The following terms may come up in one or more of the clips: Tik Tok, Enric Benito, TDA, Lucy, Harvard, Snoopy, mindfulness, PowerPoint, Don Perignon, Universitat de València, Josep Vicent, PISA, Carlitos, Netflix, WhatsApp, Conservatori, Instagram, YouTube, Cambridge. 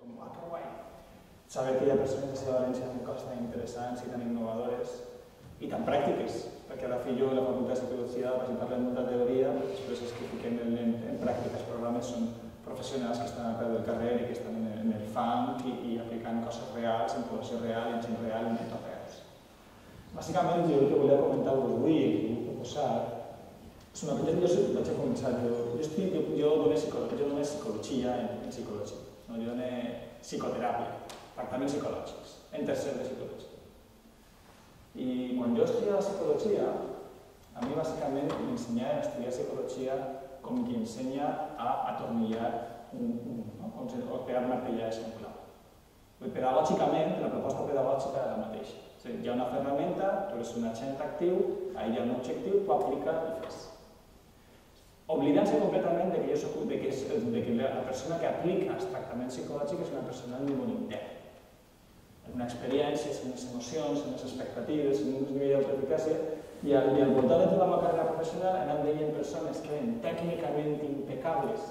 com, ah, que guai! Saber que hi ha persones de València que fan coses tan interessants i tan innovadores i tan pràctiques, perquè ara fi jo a la facultat de psicologia vaig parlant molta teoria, després els que fiquem en pràctiques programes són professionals que estan al peu del carrer i que estan en el fang i aplicant coses reals, en població real, en gent real, en tot reals. Bàsicament, jo el que volia comentar-vos avui i proposar és una cosa que jo vaig començar. Jo dono psicologia en psicologia, jo dono psicoteràpia, tractaments psicològics, en tercer de psicologia. I quan jo estudiava psicologia, a mi bàsicament m'ensenyaven a estudiar psicologia com qui ensenya a atornillar o pegar martellades en clau. Pedagògicament, la proposta pedagògica és la mateixa. Hi ha una ferramenta, tu eres un agent actiu, hi ha un objectiu, tu aplica i fes. Oblidant-se completament que la persona que aplica els tractaments psicològics és una persona en un món intern. En una experiència, en les emocions, en les expectatives, en uns nivells d'autoeficàcia. I al voltant de tota la carrera professional anem veient persones que eren tècnicament impecables,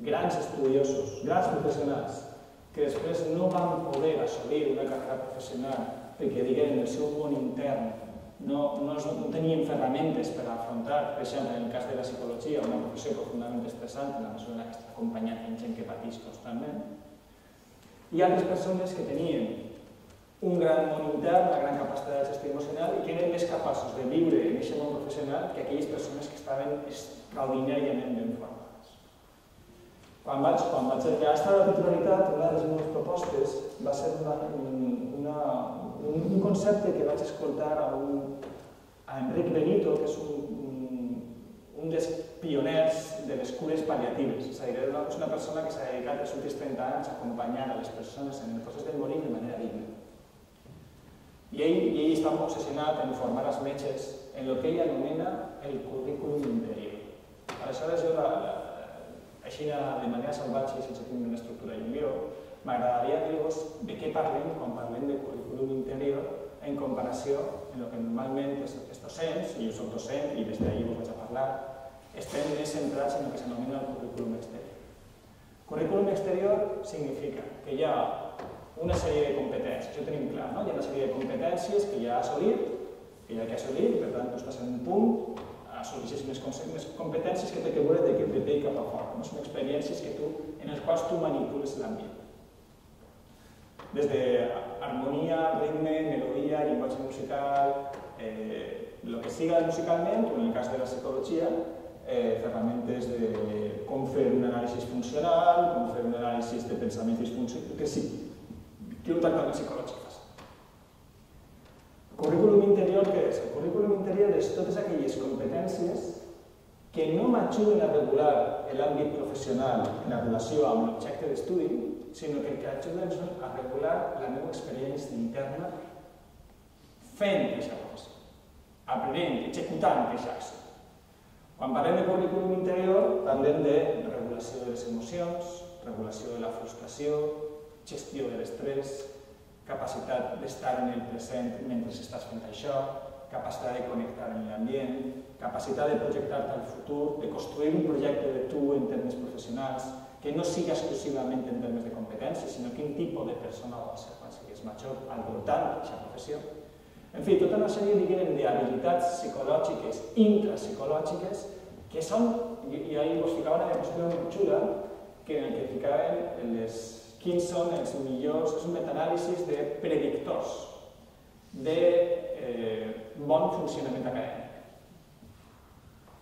grans estudiosos, grans professionals, que després no van poder assolir una carrera professional perquè, diguem, en el seu món intern no tenien ferramentes per afrontar, per exemple, en el cas de la psicologia, una professió profundament estressant, en la mesura que està acompanyant gent que pateix constantment. Hi ha altres persones que tenien un gran món intern, una gran capacitat de gestió emocional i que eren més capaços de viure en aquest món professional que aquelles persones que estaven extraordinàriament ben formades. Quan vaig enllaçar la titularitat, una de les meves propostes va ser un concepte que vaig escoltar a Enric Benito, que és un dels pioners de les cures pal·liatives. És a dir, és una persona que s'ha dedicat els últims 30 anys a acompanyar a les persones en el procés del morir de manera digna. I ell està molt obsessionat en formar els metges en el que ell anomena el currículum interior. Aleshores, jo, així de manera salvatge i sense tenir una estructura i un guió, m'agradaria dir-vos de què parlem quan parlem de currículum interior en comparació amb el que normalment els docents, i jo soc docent i des d'ahir us vaig a parlar, estem més centrats en el que s'anomena el currículum exterior. Currículum exterior significa que hi ha una sèrie de competències, això ho tenim clar, no? Hi ha una sèrie de competències que ja ha assolit, per tant, tu estàs en un punt, assolixes unes competències que té que veure de té cap a fora, són experiències en les quals tu manipules l'ambient. Des d'harmonia, ritme, melodia, llenguatge musical, el que siga musicalment, en el cas de la psicologia, ferramentes de com fer un anàlisi funcional, com fer un anàlisi de pensaments disfuncionals, que sí, que un tractament psicològic passa. El currículum interior què és? El currículum interior és totes aquelles competències que no m'ajuden a regular l'àmbit professional en la relació amb l'objecte d'estudi, sinó que el que ajuden a regular la meva experiència interna fent aquesta cosa, aprenent, executant aquesta acció. Quan parlem de currículum interior, parlem de regulació de les emocions, regulació de la frustració, gestió de l'estrès, capacitat d'estar en el present mentre estàs fent això, capacitat de connectar amb l'ambient, capacitat de projectar-te al futur, de construir un projecte de tu en termes professionals, que no sigui exclusivament en termes de competències, sinó quin tipus de persona vols ser quan siguis major al voltant d'aquesta professió. En fi, tota una sèrie d'habilitats psicològiques, intrapsicològiques, que són, i ahir us ficava una demostració molt xula, que en què ficaven quins són els millors, és un metanàlisis de predictors de bon funcionament acadèmic.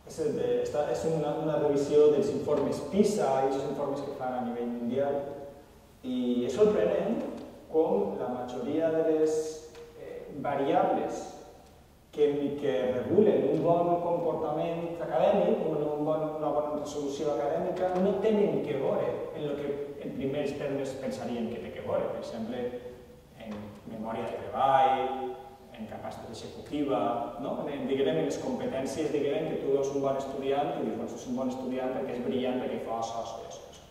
És una revisió dels informes PISA i els informes que fan a nivell mundial, i és sorprenent com la majoria de les variables que regulen un bon comportament acadèmic, una bona resolució acadèmica, no tenen que veure en el que en primers termes pensaríem que té que veure. Per exemple, en memòria de treball, en capacitat executiva, en les competències, diguem que tu veus un bon estudiant i dius que és un bon estudiant perquè és brillant, perquè fa això i això.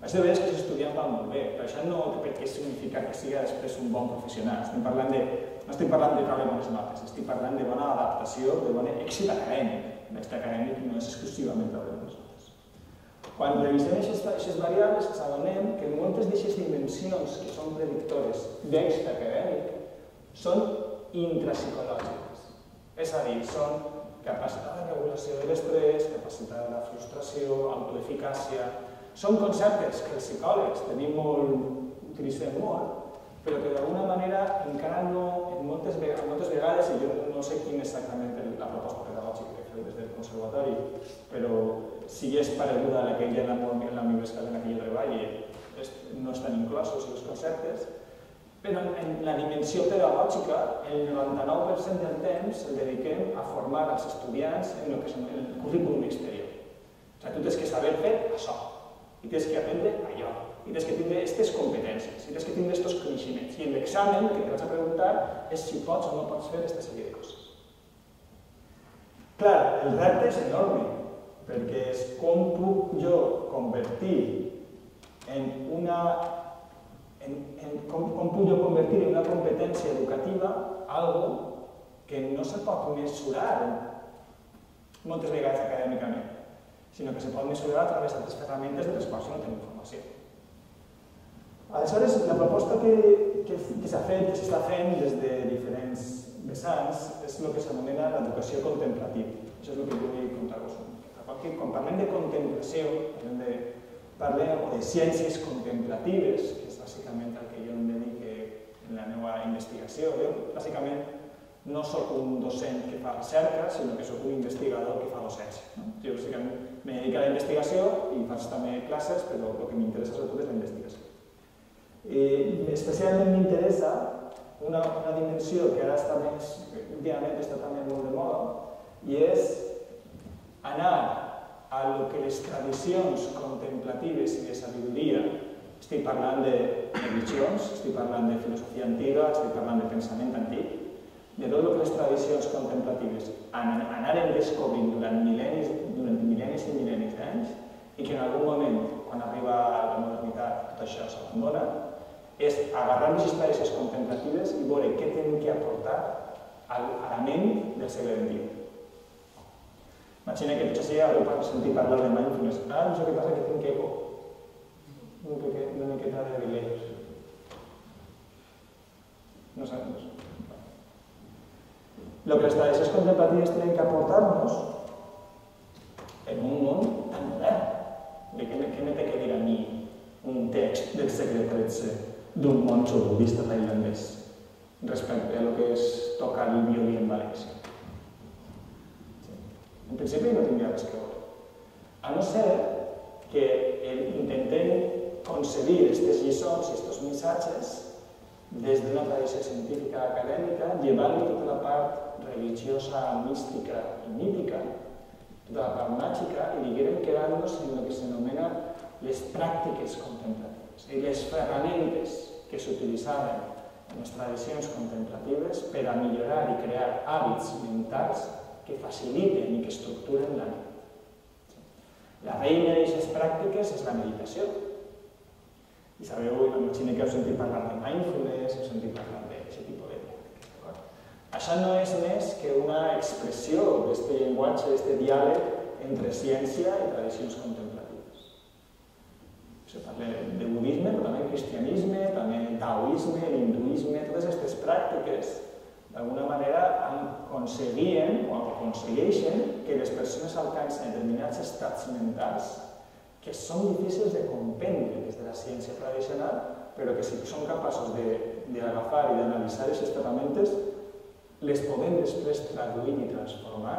Vaig de veure que els estudiants van molt bé, però això no perquè significa que sigui després un bon professional. No estic parlant de treure bones notes, estic parlant de bona adaptació, de bon èxit acadèmic. L'èxit acadèmic no és exclusivament treure bones notes. Quan revisem aquestes variables s'adonem que moltes d'aquestes dimensions que són predictores d'èxit acadèmic són intrapsicològiques. És a dir, són capacitat de regulació de l'estrès, capacitat de la frustració, autoeficàcia... Són conceptes que els psicòlegs tenim molt... utilitzem molt, però que d'alguna manera encara no... moltes vegades, i jo no sé quina és exactament la proposta pedagògica que feu des del Conservatori, però si és pareguda a la que hi ha en la universitat en la que jo treballo, no estan inclosos els conceptes, però en la dimensió pedagògica, el 99% del temps el dediquem a formar els estudiants en el que és el currículum exterior. O sigui, tu tens que saber fer això, i tens que aprendre allò, i tens que tindre aquestes competències, i tens que tindre aquests coneixements. I l'examen que t'has de preguntar és si pots o no pots fer aquesta sèrie de coses. Clar, el repte és enorme, perquè és com puc jo convertir en una... com puc jo convertir en una competència educativa algo que no se pot mesurar moltes vegades acadèmicament, sinó que se pot mesurar a través d'altres ferramentes de les quals no tenim informació. Aleshores, la proposta que s'ha fet, que s'està fent des de diferents vessants, és el que s'anomena l'educació contemplativa. Això és el que vull contar-vos. Quan parlem de contemplació, parlem de ciències contemplatives, bàsicament el que jo em dedico en la meva investigació. Jo, bàsicament, no soc un docent que fa recerca, sinó que soc un investigador que fa docència. Jo, bàsicament, me dedico a la investigació i faig també classes, però el que m'interessa sobretot és la investigació. Especialment m'interessa una dimensió que ara està més, últimament està també molt de moda, i és anar a lo que les tradicions contemplatives i de sabidoria. Estic parlant de religions, estic parlant de filosofia antiga, estic parlant de pensament antic, de tot el que les tradicions contemplatives anaren descobrint durant mil·lennis i mil·lennis d'anys i que en algun moment, quan arriba la modernitat, tot això s'abandona, és agarrar les històries contemplatives i veure què hem d'aportar a la ment del segle XXI. Imagina que potser sí, ara ho sentim parlar de mindfulness. Ara no sé què passa, que tinc que por. Una miqueta de debileix. No sabem. El que les tradicions contemplatives tenen que aportar-nos en un món tan modern. De què m'he de dir a mi un text del segle XIII d'un monjo budista tailandès respecte al que és tocar el violí en València? En principi no tindria res que veure. A no ser que intentem concebir aquestes lliçons i aquests missatges des d'una tradició científica acadèmica, llevant-li tota la part religiosa, mística i mítica, tota la part màgica, i diguem quedant-nos en el que s'anomena les pràctiques contemplatives, i les ferramentes que s'utilitzaven en les tradicions contemplatives per a millorar i crear hàbits mentals que faciliten i que estructuren la ment. La reina d'aquestes pràctiques és la meditació. I sabeu, imagina que heu sentit parlar de mindfulness, heu sentit parlar d'aquest tipus de pràctiques, d'acord? Això no és més que una expressió d'aquest llenguatge, d'aquest diàleg entre ciència i tradicions contemplatives. Se parla de budisme, però també de cristianisme, també de taoisme, d'hinduisme, totes aquestes pràctiques d'alguna manera aconseguien o aconsegueixen que les persones alcancen determinats estats mentals que són difícils de comprendre des de la ciència tradicional, però que si som capaços d'agafar i d'analitzar aquestes ferramentes, les podem després traduir i transformar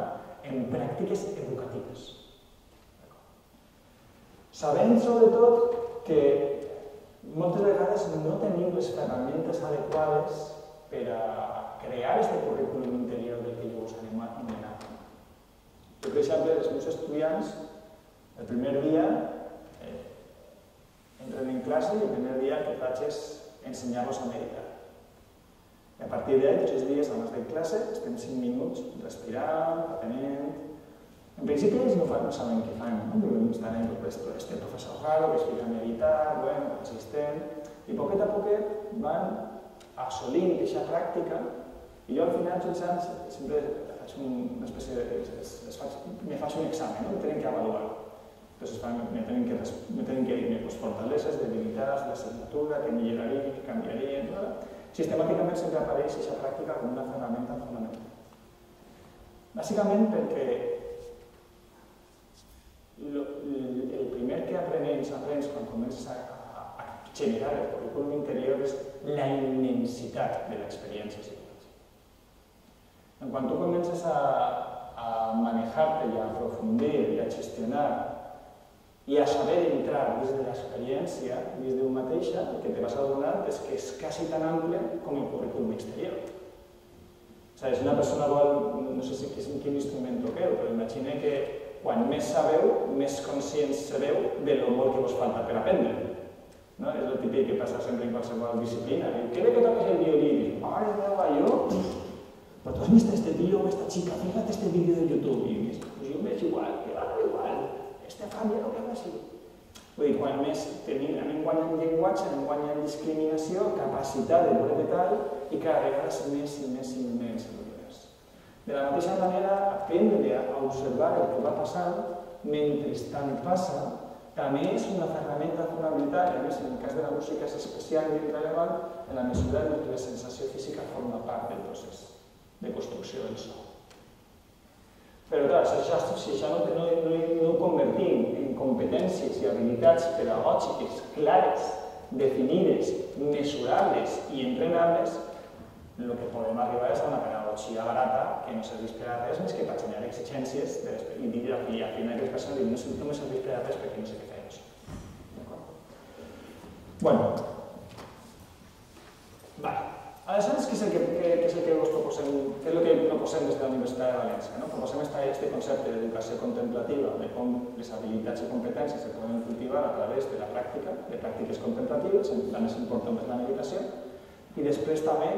en pràctiques educatives. Sabem, sobretot, que moltes vegades no tenim les ferramentes adequades per a crear aquest currículum interior del que jo us animo a anomenar. Jo, per exemple, els meus estudiants, el primer dia entren en classe i el primer dia el que faig és ensenyar-los a meditar. I a partir d'ahir, tots els dies, abans de classe, estem 5 minuts respirant, atenent... En principi ells no saben què fan, no? Estan en el professor Jaro, que es fica a meditar, bueno, assistent... I poquet a poquet van assolint aquesta pràctica i jo al final, tots els anys, sempre faig una espècie de... me faig un examen, no? Tenen que avaluar-ho. Entonces están, me tienen que decirme, pues fortalezas, debilidades, la asignatura, que me llegaría, que cambiaría, etc. Sistemàticament sempre apareix aquesta pràctica com una ferramenta fonamental. Bàsicament perquè el primer que aprens quan comences a generar el currículum interior és la immensitat de l'experiència psicològica. Quan tu comences a manejar-te i a aprofundir i a gestionar i a saber entrar des de l'experiència, des d'un mateixa, el que te vas adonar és que és quasi tan ample com el currículum exterior. O sigui, si una persona vol, no sé si en quin instrument toqueu, però imagina que quan més sabeu, més conscients sereu de lo molt que vos falta per aprendre. És el típic que passa sempre en qualsevol disciplina. Què bé que toques el violí? Mare meva, jo... Però tu has vist este tio o esta xica, fíjate este vídeo de YouTube. I dius, pues jo em veig igual, que va igual. Este canvia el que va ser. Vull dir, quan més anem guanyant llenguatge, anem guanyant discriminació, capacitat de veure detall i cada vegada és més i més i més l'univers. De la mateixa manera, aprendre a observar el que va passant mentre tant passa també és una ferramenta fonamental i a més en el cas de la música és especialment rellevant en la mesura en què la sensació física forma part del procés de construcció del so. Però clar, si això no ho convertim en competències i habilitats pedagògiques clares, definides, mesurables i entrenables, el que podem arribar és a una pedagogia barata que no serveix per a res més que per generar exigències i dir a aquelles persones que no serveix per a res perquè no sé què fer això. Bueno. Vale. Aleshores, què és el que us proposem des de la Universitat de València? Proposem aquest concepte d'educació contemplativa, de com les habilitats i competències es poden cultivar a través de la pràctica, de pràctiques contemplatives, la més important és la meditació, i després també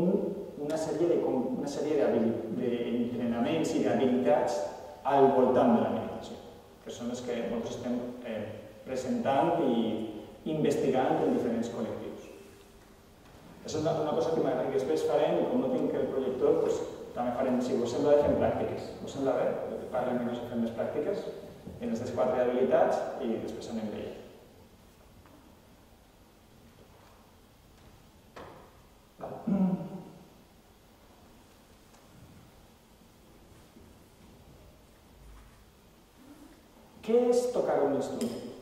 una sèrie d'entrenaments i d'habilitats al voltant de la meditació, que són les que nosaltres estem presentant i investigant en diferents col·lectius. És una cosa que m'agrada que després farem, com no tinc el projector, també farem, si us sembla bé, fem pràctiques. Us sembla bé? Parlem i fem les pràctiques, en aquestes 4 habilitats, i després anem d'ella. Què és tocar un instrument?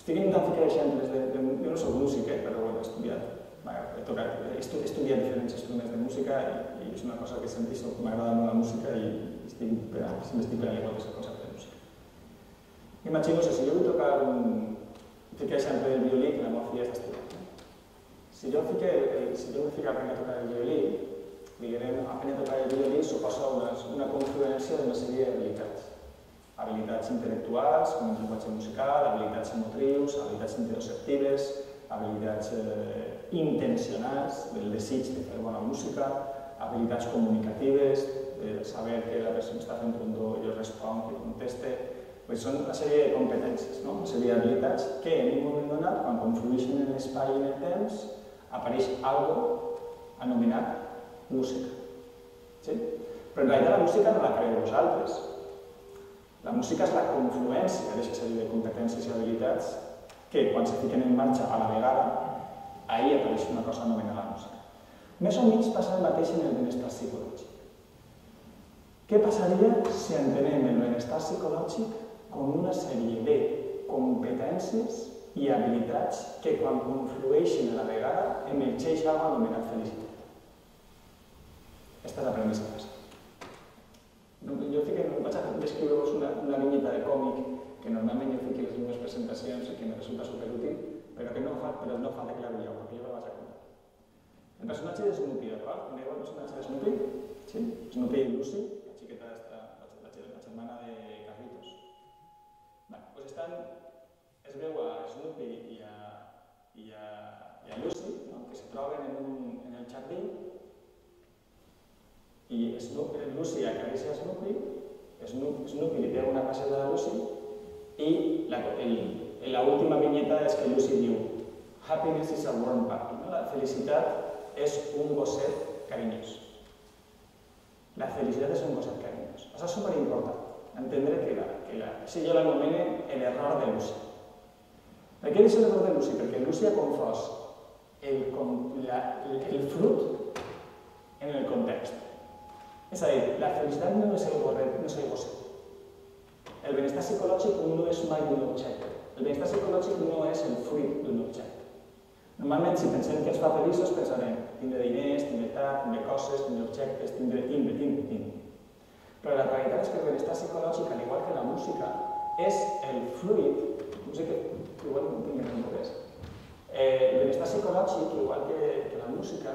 Estic intentant ficar exemples de... Jo no soc músic, però ho he estudiat. He estudiat diferents instruments de música i és una cosa que sentís, m'agrada molt la música i sempre estic per a l'igual que és el concepte de música. Imagino-se, si jo vull tocar un... Fiqué sempre el violí, que la meva filla està estudiant. Si jo vull ficar a tocar el violí, diguem, a tocar el violí suposa una confluència d'una sèrie d'habilitats. Habilitats intel·lectuals, com el llenguatge musical, habilitats motrius, habilitats interoceptives, habilitats intencionals, del desig de fer bona música, habilitats comunicatives, de saber que la persona està fent un do i jo responc, que conteste... Són una sèrie de competències, una sèrie d'habilitats que en un moment donat, quan conflueixen en l'espai i en el temps, apareix algo anomenat música. Però en realitat la música no la creeu vosaltres. La música és la confluència d'aquesta sèrie de competències i habilitats que quan se fiquen en marxa a la vegada, ahir apareix una cosa anomenada la música. Més o menys passa el mateix en el benestar psicològic. Què passaria si entenem el benestar psicològic com una sèrie de competències i habilitats que quan conflueixen a la vegada emergeix alguna cosa anomenada felicitat? Aquesta és la premissa que passa. Jo vaig a descriure-vos una vinyeta de còmic que normalment jo fiqui les meves presentacions i que em resulta superútil, però que no ho fa, però no ho fa de clar jo, perquè jo la vaig a contar. El personatge de Snoopy, d'acord? Coneixeu el personatge de Snoopy? Sí? Snoopy i Lucy, la xiqueta, la germana de Carlitos. Bé, doncs estan... Es veu a Snoopy i a Lucy, que se troben en el jardí, i Lucy acaricia Snoopy, Snoopy li té una caseta de Lucy, i l'última vinyeta és que Lucy diu «Happiness is a warm puppy». La felicitat és un gosset carinyós. La felicitat és un gosset carinyós. Això és superimportant, entendre sí, jo l'anomeno l'error de Lucy. Per què és l'error de Lucy? Perquè Lucy ha confós el fruit en el context. És a dir, la felicitat no és el borret, no és el gosset. El benestar psicològic no és mai un objecte. El benestar psicològic no és el fruit d'un objecte. Normalment, si pensem que ens fa feliços, pensarem tindre diners, tindre tard, tindre coses, tindre objectes, tindre. Però la realitat és que el benestar psicològic, al igual que la música, és el fruit... No sé què... Igual no tinc en res. El benestar psicològic, igual que la música,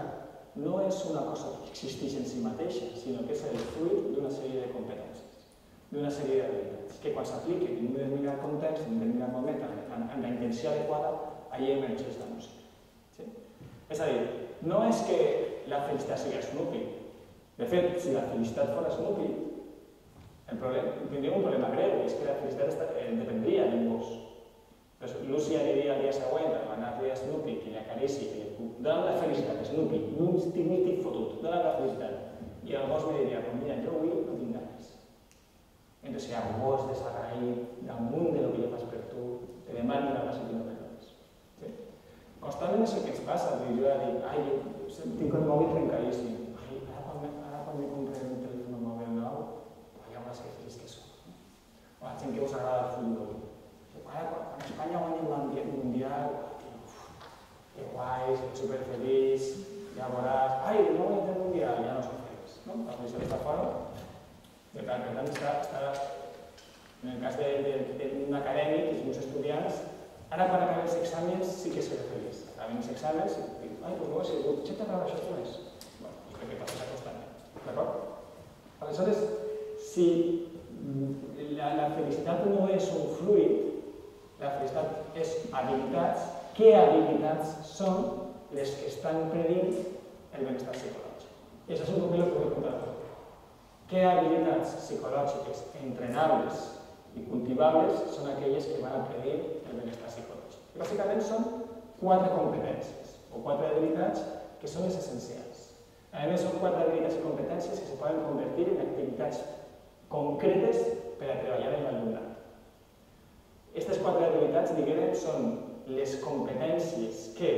no és una cosa que existeix en si mateixa, sinó que és el fruit d'una sèrie de competències, d'una sèrie d'habilitats, que quan s'apliquen en un determinat context, en un determinat moment, amb la intenció adequada, allà emergeix la música. És a dir, no és que la felicitat sigui Snoopy. De fet, si la felicitat fos Snoopy, tindríem un problema greu, és que la felicitat dependria d'un gos. Lucy aniria el dia següent a demanar-li a Snoopy que li acarici, que li puc donar la felicitat a Snoopy, no estic fotut, donar la felicitat. I el gos me diria, però mira, jo avui no tinc ganes. Entonces hi ha un gos desagraït damunt del que jo faig per tu, te demano una cosa que no me dones. Constantment és el que ens passa, jo ja dic, ai, tinc el mòbil trencadíssim, ai, ara quan m'he comprat un telèfon mòbil nou, hi ha unes que feliç que són. O la gent que us agrada el futbol. Quan Espanya guanya el Mundial, que guais, superfeliç, ja veuràs, ai, no guanyem el Mundial, ja no som feliç, no? La felicitat està fora. Per tant, està, en el cas d'un acadèmic i d'uns estudiants, ara quan acabem els exàmens sí que seré feliç. Acabem els exàmens i dic, ai, doncs no ho he sigut, potser t'ha acabat això més. Bé, doncs crec que passa constantment, d'acord? Aleshores, si la felicitat no és un fruit, la felicitat és habilitats. Què habilitats són les que estan predint el benestar psicològic? I això és un poc el que vull contar. Què habilitats psicològiques entrenables i cultivables són aquelles que van a predir el benestar psicològic? Bàsicament són quatre competències o quatre habilitats que són les essencials. A més, són quatre habilitats i competències que es poden convertir en activitats concretes per a treballar en l'alumnat. Aquestes quatre habilitats, diguem, són les competències que,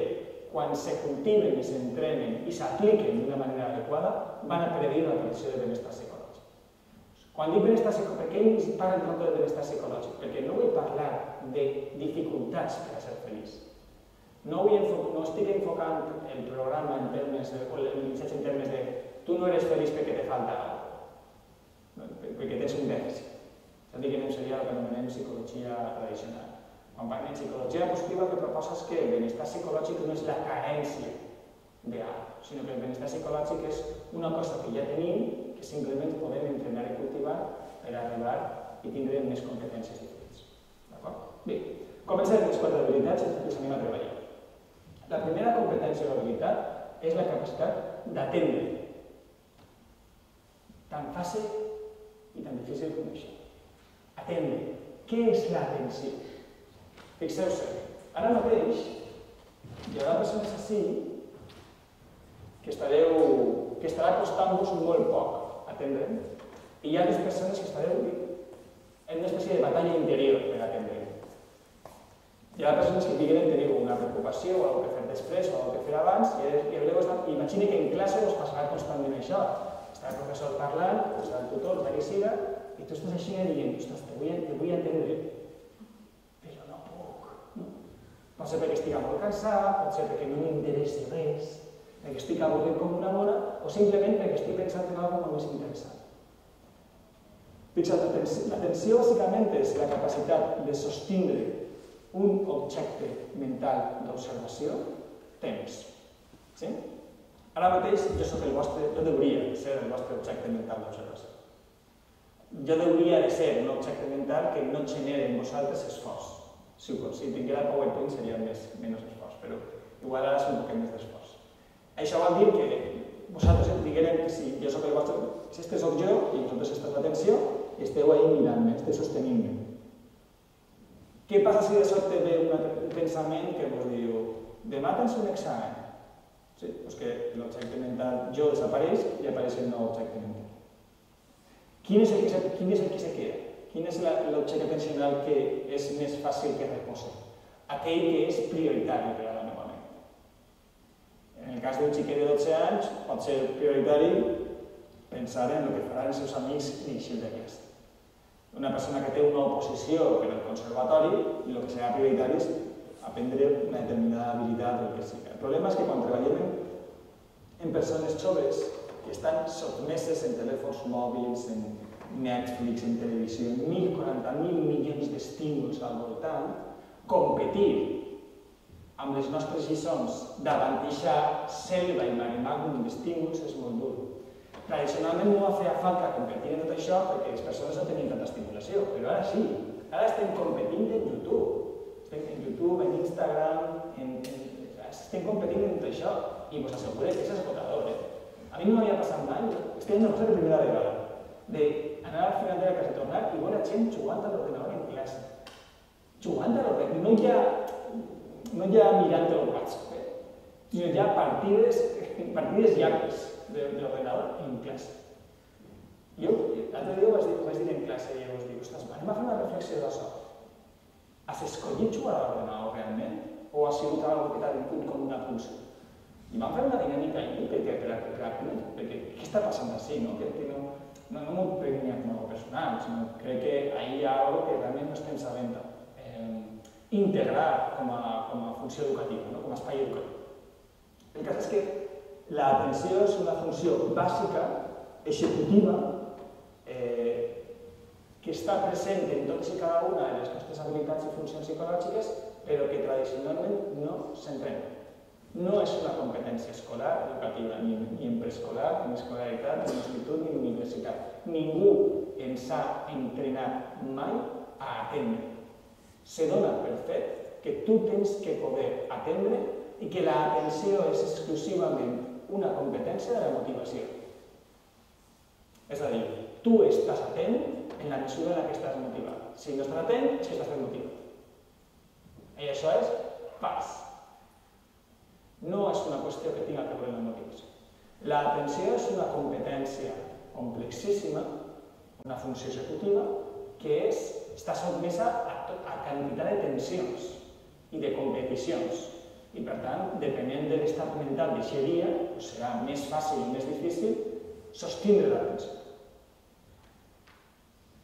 quan se cultiven i s'entrenen i s'apliquen d'una manera adequada, van a predir la predicció de benestar psicològic. Quan dic benestar psicològic, per què parlen tant de benestar psicològic? Perquè no vull parlar de dificultats per a ser feliç. No estic enfocant el programa en termes de tu no eres feliç perquè te falta alguna cosa, perquè tens un dèficit. Això diguem seria el que anomenem psicologia tradicional. Quan parlem de psicologia positiva, el que proposa és que el benestar psicològic no és la carència d'algú, sinó que el benestar psicològic és una cosa que ja tenim, que simplement podem entrenar i cultivar per arribar i tindre més competències diferents. D'acord? Bé, comencem amb les quatre habilitats i ens anem a treballar. La primera competència o habilitat és la capacitat d'atendre. Tan fàcil i tan difícil com això. Atendre. Què és l'atenció? Fixeu-se, ara mateix hi haurà persones així que estarà costant-vos molt poc atendre, i hi ha altres persones que estareu en una espècie de batalla interior per atendre. Hi ha persones que diguin que teniu una preocupació o alguna cosa que fer després o alguna cosa que fer abans, i imagina que en classe us passarà constantment això. Estarà el professor parlant, estarà el tutor, el que siga, i tu estàs així dient, ostres, te vull atendre, però no puc. Pot ser perquè estic molt cansat, pot ser perquè no m'interessi res, perquè estic avorrit com una mona, o simplement perquè estic pensant en alguna cosa molt més interessant. Fixa't, l'atenció bàsicament és la capacitat de sostindre un objecte mental d'observació, temps. Ara mateix jo deuria ser el vostre objecte mental d'observació. Jo deuria de ser un objecte mental que no genera en vosaltres esforç. Si tingués el PowerPoint seria menys esforç, però igual ara és un poquet més d'esforç. Això vol dir que vosaltres diguem que si jo soc el vostre... Si este soc jo i vosaltres esteu l'atenció, esteu ahí mirant-me, esteu sostenint-me. Què passa si de sobte ve un pensament que us diu demà tens un examen? Sí, doncs que l'objecte mental jo desapareix i apareix el nou objecte mental. Quin és el que se queda? Quin és l'objecte atencional que és més fàcil que reposa? Aquell que és prioritari per a la meva ment. En el cas d'un xiquet de 12 anys, pot ser prioritari pensar en el que faran els seus amics i eixir d'aquest. Una persona que té una oposició per al conservatori, el que serà prioritari és aprendre una determinada habilitat o el que sigui. El problema és que quan treballem en persones joves que estan sotmeses en telèfons mòbils, en Netflix, en televisió, en 1.040.000 milions d'estímuls al voltant, competir amb les nostres lliçons davant d'aquesta selva i mare magnum d'estímuls és molt dur. Tradicionalment no va fer falta competir en tot això perquè les persones no tenien tanta estimulació, però ara sí. Ara estem competint en YouTube, en Instagram, estem competint en tot això i us assegureu que és esgotador. A mi no m'havia passat mai, estic en una cosa de primera vegada, d'anar al final de la casa i tornar i veure gent jugant a l'ordenador en classe. Jugant a l'ordenador, no ja mirant el WhatsApp, sinó ja partides llargues de l'ordenador en classe. Jo l'altre dia ho vaig dir en classe i us dic, ostres, anem a fer una reflexió de sort. Has escollit jugar a l'ordenador realment? O ha sigut algo que t'ha vingut com una pulsa? I vam fer una dinàmica inútil, perquè què està passant així, no? Que no m'ho prenia com a personal, sinó crec que ahir hi ha alguna cosa que realment no estem sabent integrar com a funció educativa, com a espai educatiu. El cas és que l'atenció és una funció bàsica, executiva, que està present en totes i cada una de les nostres habilitats i funcions psicològiques, però que tradicionalment no s'entrena. No és una competència escolar, educativa, ni en preescolar, ni en escolaritat, ni en institut, ni en universitat. Ningú ens ha entrenat mai a atendre. Se dona per fet que tu tens que poder atendre i que l'atenció és exclusivament una competència de la motivació. És a dir, tu estàs atent en la mesura en la que estàs motivat. Si no estàs atent, és que estàs motivat. I això és pas. No és una qüestió que tinga que veure amb motivació. L'atenció és una competència complexíssima, una funció executiva, que està sotmesa a quantitat de tensions i de competicions. I per tant, depenent de l'estat mental d'aquest dia, serà més fàcil i més difícil sostindre l'atenció.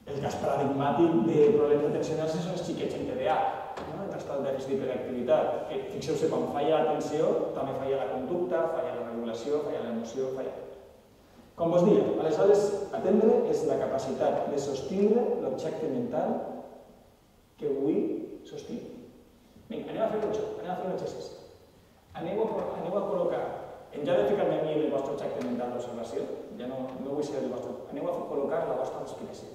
El cas paradigmàtic de problemes atencionals són els xiquets en TDA. Trastorn de dèficit d'hiperactivitat, que fixeu-se quan falla l'atenció, també falla la conducta, falla la regulació, falla l'emoció, falla... Com vos diria, aleshores, atendre és la capacitat de sostindre l'objecte mental que vull sostindre. Vinga, anem a fer un joc, anem a fer un exercici. Aneu a col·locar, en lloc de ficar-me a mi el vostre objecte mental d'observació, ja no vull ser el vostre, aneu a col·locar la vostra respiració.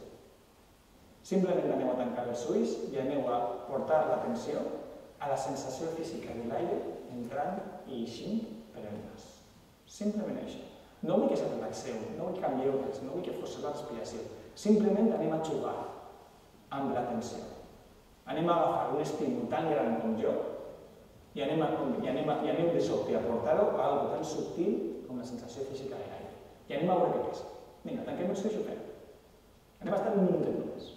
Simplement aneu a tancar els ulls i aneu a portar l'atenció a la sensació física de l'aire entrant i eixint per el nas. Simplement això. No vull que se relaxeu, no vull que canvieu res, no vull que forceu la respiració. Simplement anem a jugar amb l'atenció. Anem a agafar un estímul tan gran com jo i anem de sobte a portar-ho a alguna cosa tan subtil com la sensació física de l'aire. I anem a veure què passa. Vinga, tanquem els ulls i ho fem. Anem a estar un minut en només.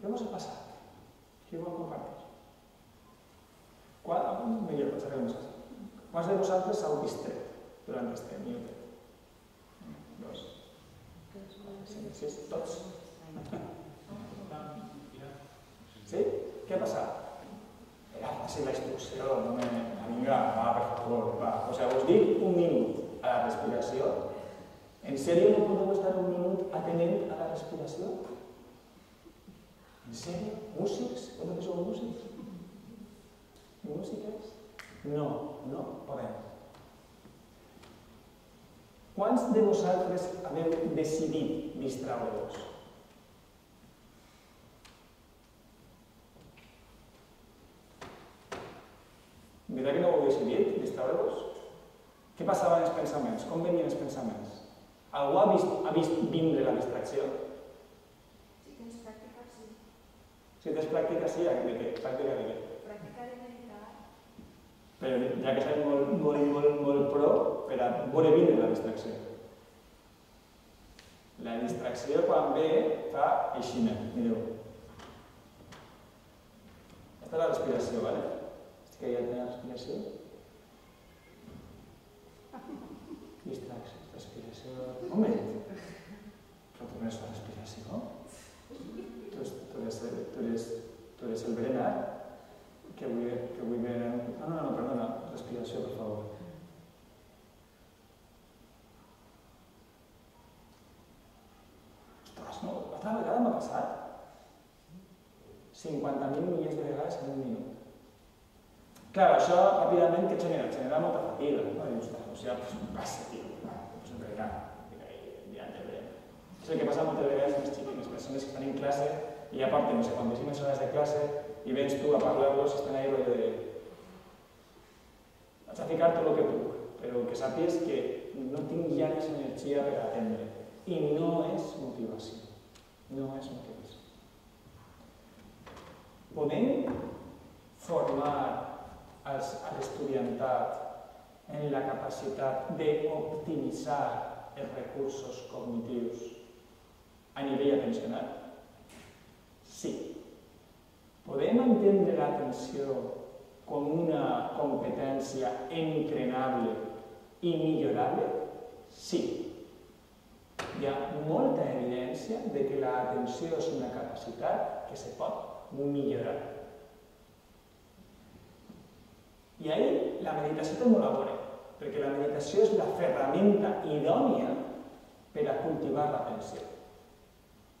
Vamos a pasar. ¿Qué voy a compartir? ¿Cuál? Mejor pensaremos así. ¿Cuál de vosotros se ha visto durante este minuto? Dos. ¿Sí? ¿Todos? ¿Sí? ¿Qué ha pasado? si la instrucció no m'agrada, per favor, va. O sigui, us dic un minut a la respiració. En sèrio no podeu estar un minut atenent a la respiració? En sèrio? Músics? Vosaltres que sou músics? Músiques? No, no podem. Quants de vosaltres haveu decidit distraure-vos? Dirà que no ho heu decidit, distraure-vos? Què passaven els pensaments? Com venien els pensaments? Algú ha vist vindre la distracció? Si tens pràctica, sí. Si tens pràctica, sí, de què? Pràctica de què? Pràctica de meditar. Però ja que sóc molt pro, per a veure vindre la distracció. La distracció, quan ve, fa aixina, mireu. Aquesta és la respiració, d'acord? Que ja tenen respiració. Distracció, respiració... Un moment. Però tu no és la respiració. Tu eres el berenar. Que vull berenar... No, no, perdona. Respiració, per favor. Ostres, no. L'altra vegada m'ha passat. 50.000 milions de vegades en un minut. Clar, això ràpidament què genera? Genera molta fatiga, no? Dius, o sigui, passa, tio, doncs en realitat, ja en rebrem. És el que passa moltes vegades amb els xiquets, les persones que estan en classe i ja porten, no sé, quantíssimes hores de classe i vens tu a parlar-los i estan allà allò de... Vaig a ficar tot el que puc, però que sàpigues que no tinc ja més energia per atendre. I no és motivació. No és motivació. Podem formar a l'estudiantat en la capacitat d'optimitzar els recursos cognitius a nivell atencional? Sí. Podem entendre l'atenció com una competència entrenable i millorable? Sí. Hi ha molta evidència que l'atenció és una capacitat que es pot millorar. I ahí la meditació també la veurem, perquè la meditació és la ferramenta idònia per a cultivar l'atenció.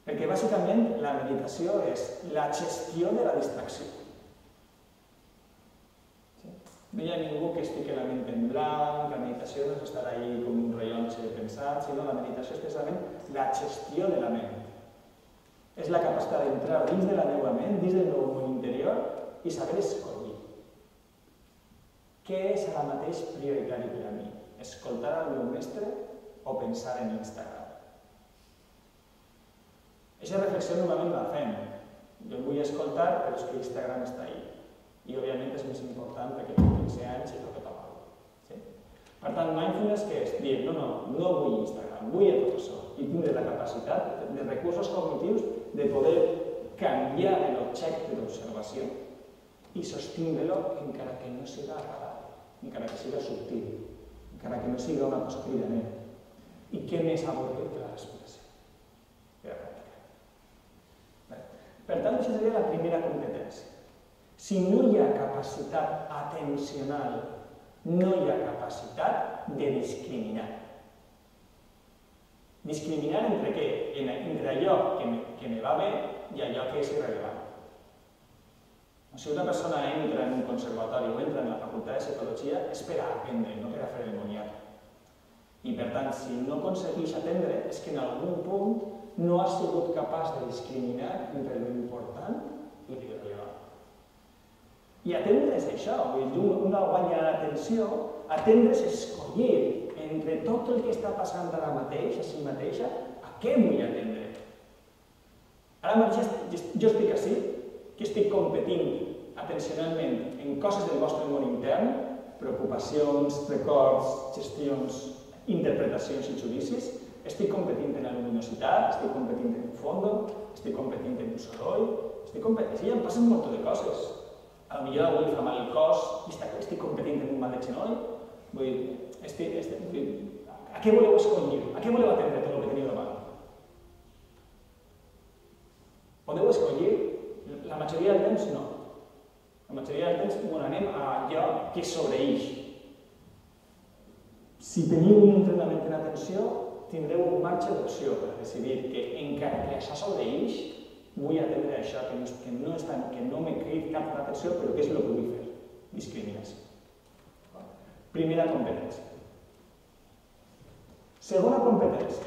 Perquè bàsicament la meditació és la gestió de la distracció. No hi ha ningú que estigui la ment en blanc, la meditació no és estar allà com un rellotge pensat, sinó la meditació és precisament la gestió de la ment. És la capacitat d'entrar dins de la meva ment, dins del meu món interior i saber escoltar. Què és ara mateix prioritari per a mi? Escoltar el meu mestre o pensar en Instagram? Aquesta reflexió normalment la fem. Jo el vull escoltar, però és que Instagram està ahí. I, òbviament, és més important perquè tinc 15 anys i toca tapar. Per tant, mindfulness què és? Dir, no, no, no vull Instagram, vull el professor. I tindré la capacitat de recursos cognitius de poder canviar l'objecte d'observació i sostindre-lo encara que no siga agradable, encara que siga subtil, encara que no siga una cosa cridanera. I què més avorrit que la respiració? Que la pràctica. Per tant, això seria la primera competència. Si no hi ha capacitat atencional, no hi ha capacitat de discriminar. Discriminar entre què? Entre allò que me va bé i allò que és irrellevant. Si una persona entra en un conservatori o entra en la facultat de psicologia és per a aprendre, no per a fer demoniar. I per tant, si no aconsegueix atendre és que en algun punt no has sigut capaç de discriminar entre l'important i l'irrellevant. I atendre és això, una guanya d'atenció, atendre és escollir entre tot el que està passant ara mateix, a si mateixa, a què vull atendre. Ara jo estic així, que estic competint atencionalment en coses del vostre món intern, preocupacions, records, gestions, interpretacions i judicis, estic competint en la luminositat, estic competint en un fondo, estic competint en un soroll, estic competint... Sí, em passen un munt de coses. Potser avui fa mal el cos i estic competint en un mal de genoll. Vull dir, a què voleu escollir? A què voleu atendre tot el que teniu davant? Podeu escollir? La majoria del temps no. La majoria dels temps, bueno, anem a allò que sobreïx. Si teniu un entrenament en atenció, tindreu un marge d'opció per decidir que encara que això sobreïx, vull atendre això que no m'he crit cap atenció, però que és el que vull fer. Discriminació. Primera competència. Segona competència.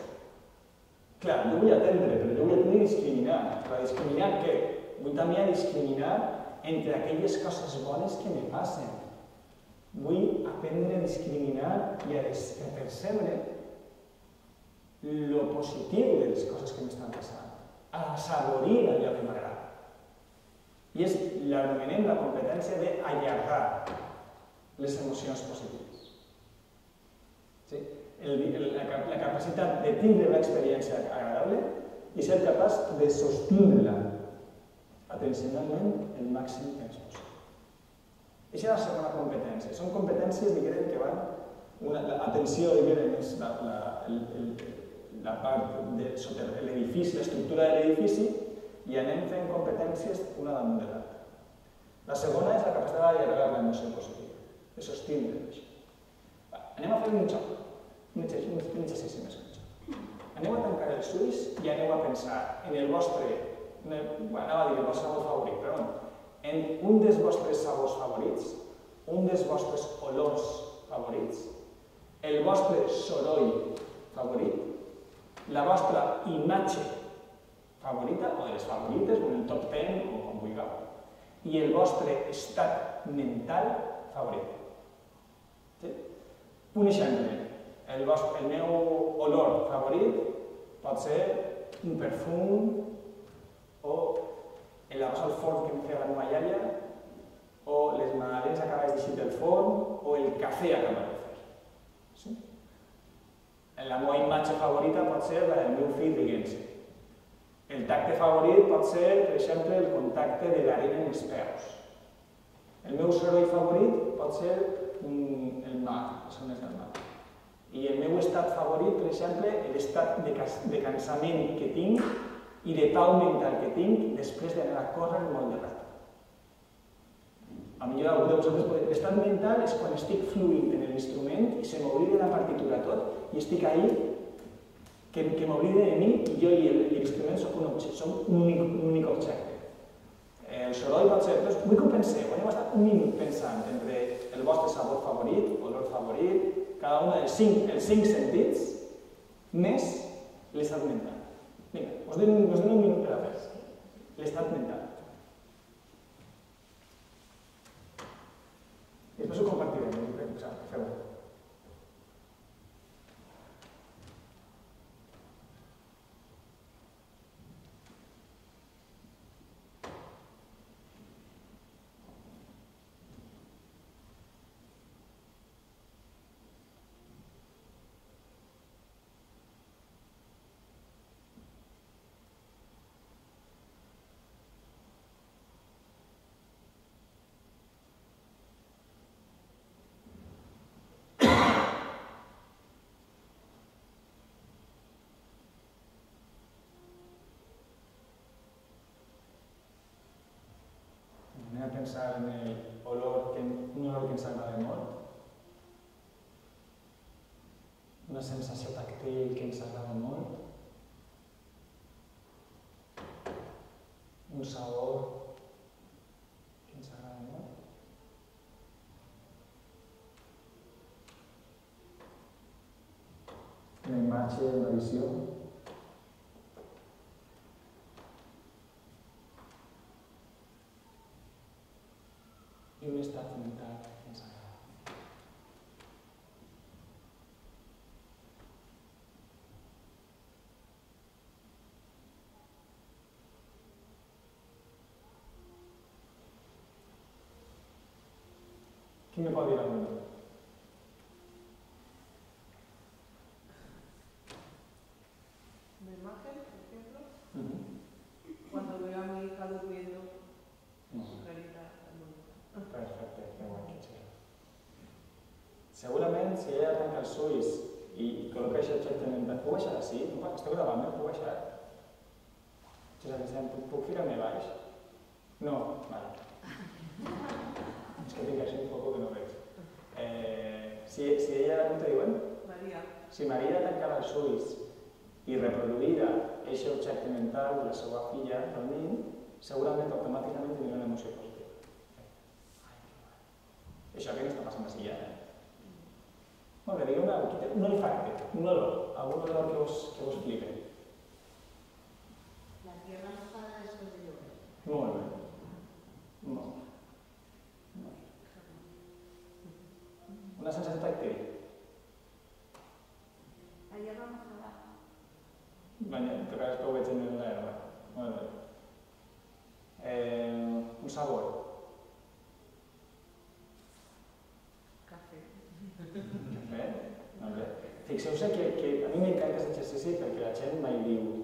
Clar, jo vull atendre, però jo vull atendre i discriminar. Per discriminar què? Vull també discriminar entre aquelles coses bones que me passen. Vull aprendre a discriminar i a percebre lo positiu de les coses que m'estan passant, a saborir allò que m'agrada. I és l'anomenem la competència d'allargar les emocions positives. La capacitat de tindre una experiència agradable i ser capaç de sostindre-la atencionalment el màxim temps possible. Això és la segona competència. Són competències que van... L'atenció és la part sota l'edifici, l'estructura de l'edifici, i anem fent competències una damunt de l'altra. La segona és la capacitat d'allargar la emoció positiva, de sostindre això. Anem a fer un xoc, un exercici més que un xoc. Anem a tancar els ulls i anem a pensar en el vostre... Anava a dir el vostre sabor favorit, però no. En un dels vostres sabors favorits, un dels vostres olors favorits, el vostre soroll favorit, la vostra imatge favorita, o de les favorites, o el top 10, o com vulgueu, i el vostre estat mental favorit. Un exemple. El meu olor favorit pot ser un perfum, o el abrasol fort que em feia la meva iaia, o les magdalenes acabades d'eixir del forn, o el cafè acabat de fer. La meva imatge favorita pot ser la del meu fill rient-se. El tacte favorit pot ser, per exemple, el contacte de l'arena en els peus. El meu soroll favorit pot ser el mar, les ones del mar. I el meu estat favorit, per exemple, l'estat de cansament que tinc i de pau mental que tinc després d'anar a córrer molt de rato. A millor algú de vosaltres pot dir que l'estat mental és quan estic fluint en l'instrument i se m'oblida la partitura tot i estic ahí, que m'oblida de mi i jo i l'instrument som un únic objecte. El soroll pot ser... Vull que ho penseu, anem a estar un minut pensant entre el vostre sabor favorit, olor favorit, cada un dels cinc sentits, més l'estat mental. Vinga, us dono un minut per a fer-se. L'estat mental. Després ho compartirem, per exemple, feu-ho. Pensar en un olor que ens agrada molt, una sensació tàctil que ens agrada molt, un sabor que ens agrada molt, una imatge, una visió, estat mental que ens agrada. Qui me pot dir la meva? La imagen, por ejemplo, cuando veo a mi hija durmiendo, su carita. Perfecte, que guanyi. Segurament, si ella tanca els ulls i col·loca això exactament... Puc baixar d'ací? Esteu gravant, puc baixar? Puc ficar-me baix? No, vale. si Maria tancava els ulls i reproduïa aquest objecte mental de la seva filla, del nen, segurament automàticament tindria una emoció positiva. Això que no està passant així ara. Molt bé, digueu-me un olfacte, un olor, algun olor que vos flipa. La tierra mojada después de llover. Molt bé. Molt bé. Una sensació tàctil. La hierba mojada. Banyar, tocaràs que ho veig en la hierba. Molt bé. Un sabor. Cafè. Cafè? Molt bé. Fixeu-se que a mi m'encanta aquest exercici perquè la gent mai diu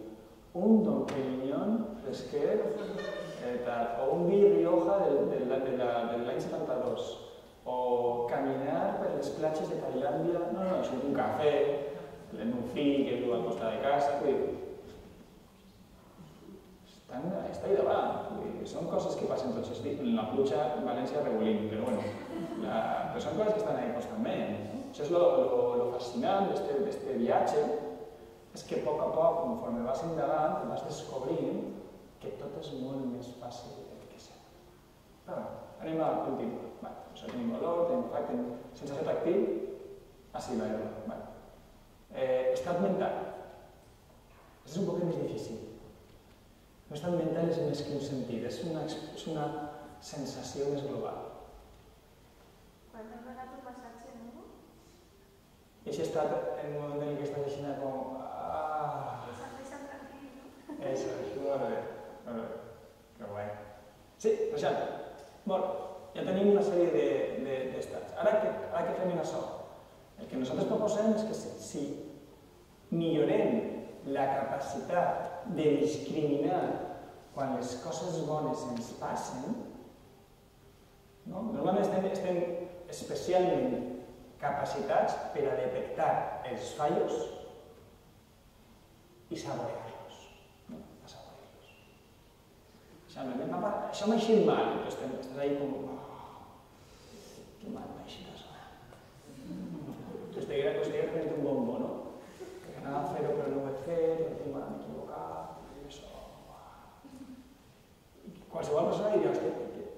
un Don Perignon fresquer o un vi Rioja de l'any 72 o caminar per les platges de Tailàndia. No, no, és un cafè. Tenim un fill que viu al costat de casa, està ahí davant. Són coses que passen tots els dies. La pluja en València regulim, però bueno, són coses que estan ahí constantment. Això és lo fascinant d'este viatge, és que a poc, conforme vas endavant, vas descobrint que tot és molt més fàcil del que sembla. Però bé, anem a continuar. Tenim olor, tenim olfacte, tenim sensació tàctil, així va bé. Estat mental. És un poc més difícil. L'estat mental és més que un sentit, és una sensació més global. Quantes vegades ho passat sent un? I si he estat en un moment en què estàs aixina com... Deixa'm tranquil, no? Això, molt bé, molt bé. Que guai. Sí, deixant. Molt bé, ja tenim una sèrie d'estats. Ara que fem una sola. El que nosaltres proposem és que si millorem la capacitat de discriminar quan les coses bones ens passen, normalment estem especialment capacitats per a detectar els fallos i saborear-los. Això m'ha eixit mal, però estem ahí com... Que mal m'ha eixit això. T'estigués més d'un bombo, no? Que anava a fer-ho però no ho vaig fer, que m'han equivocat, i això... I qualsevol persona diria,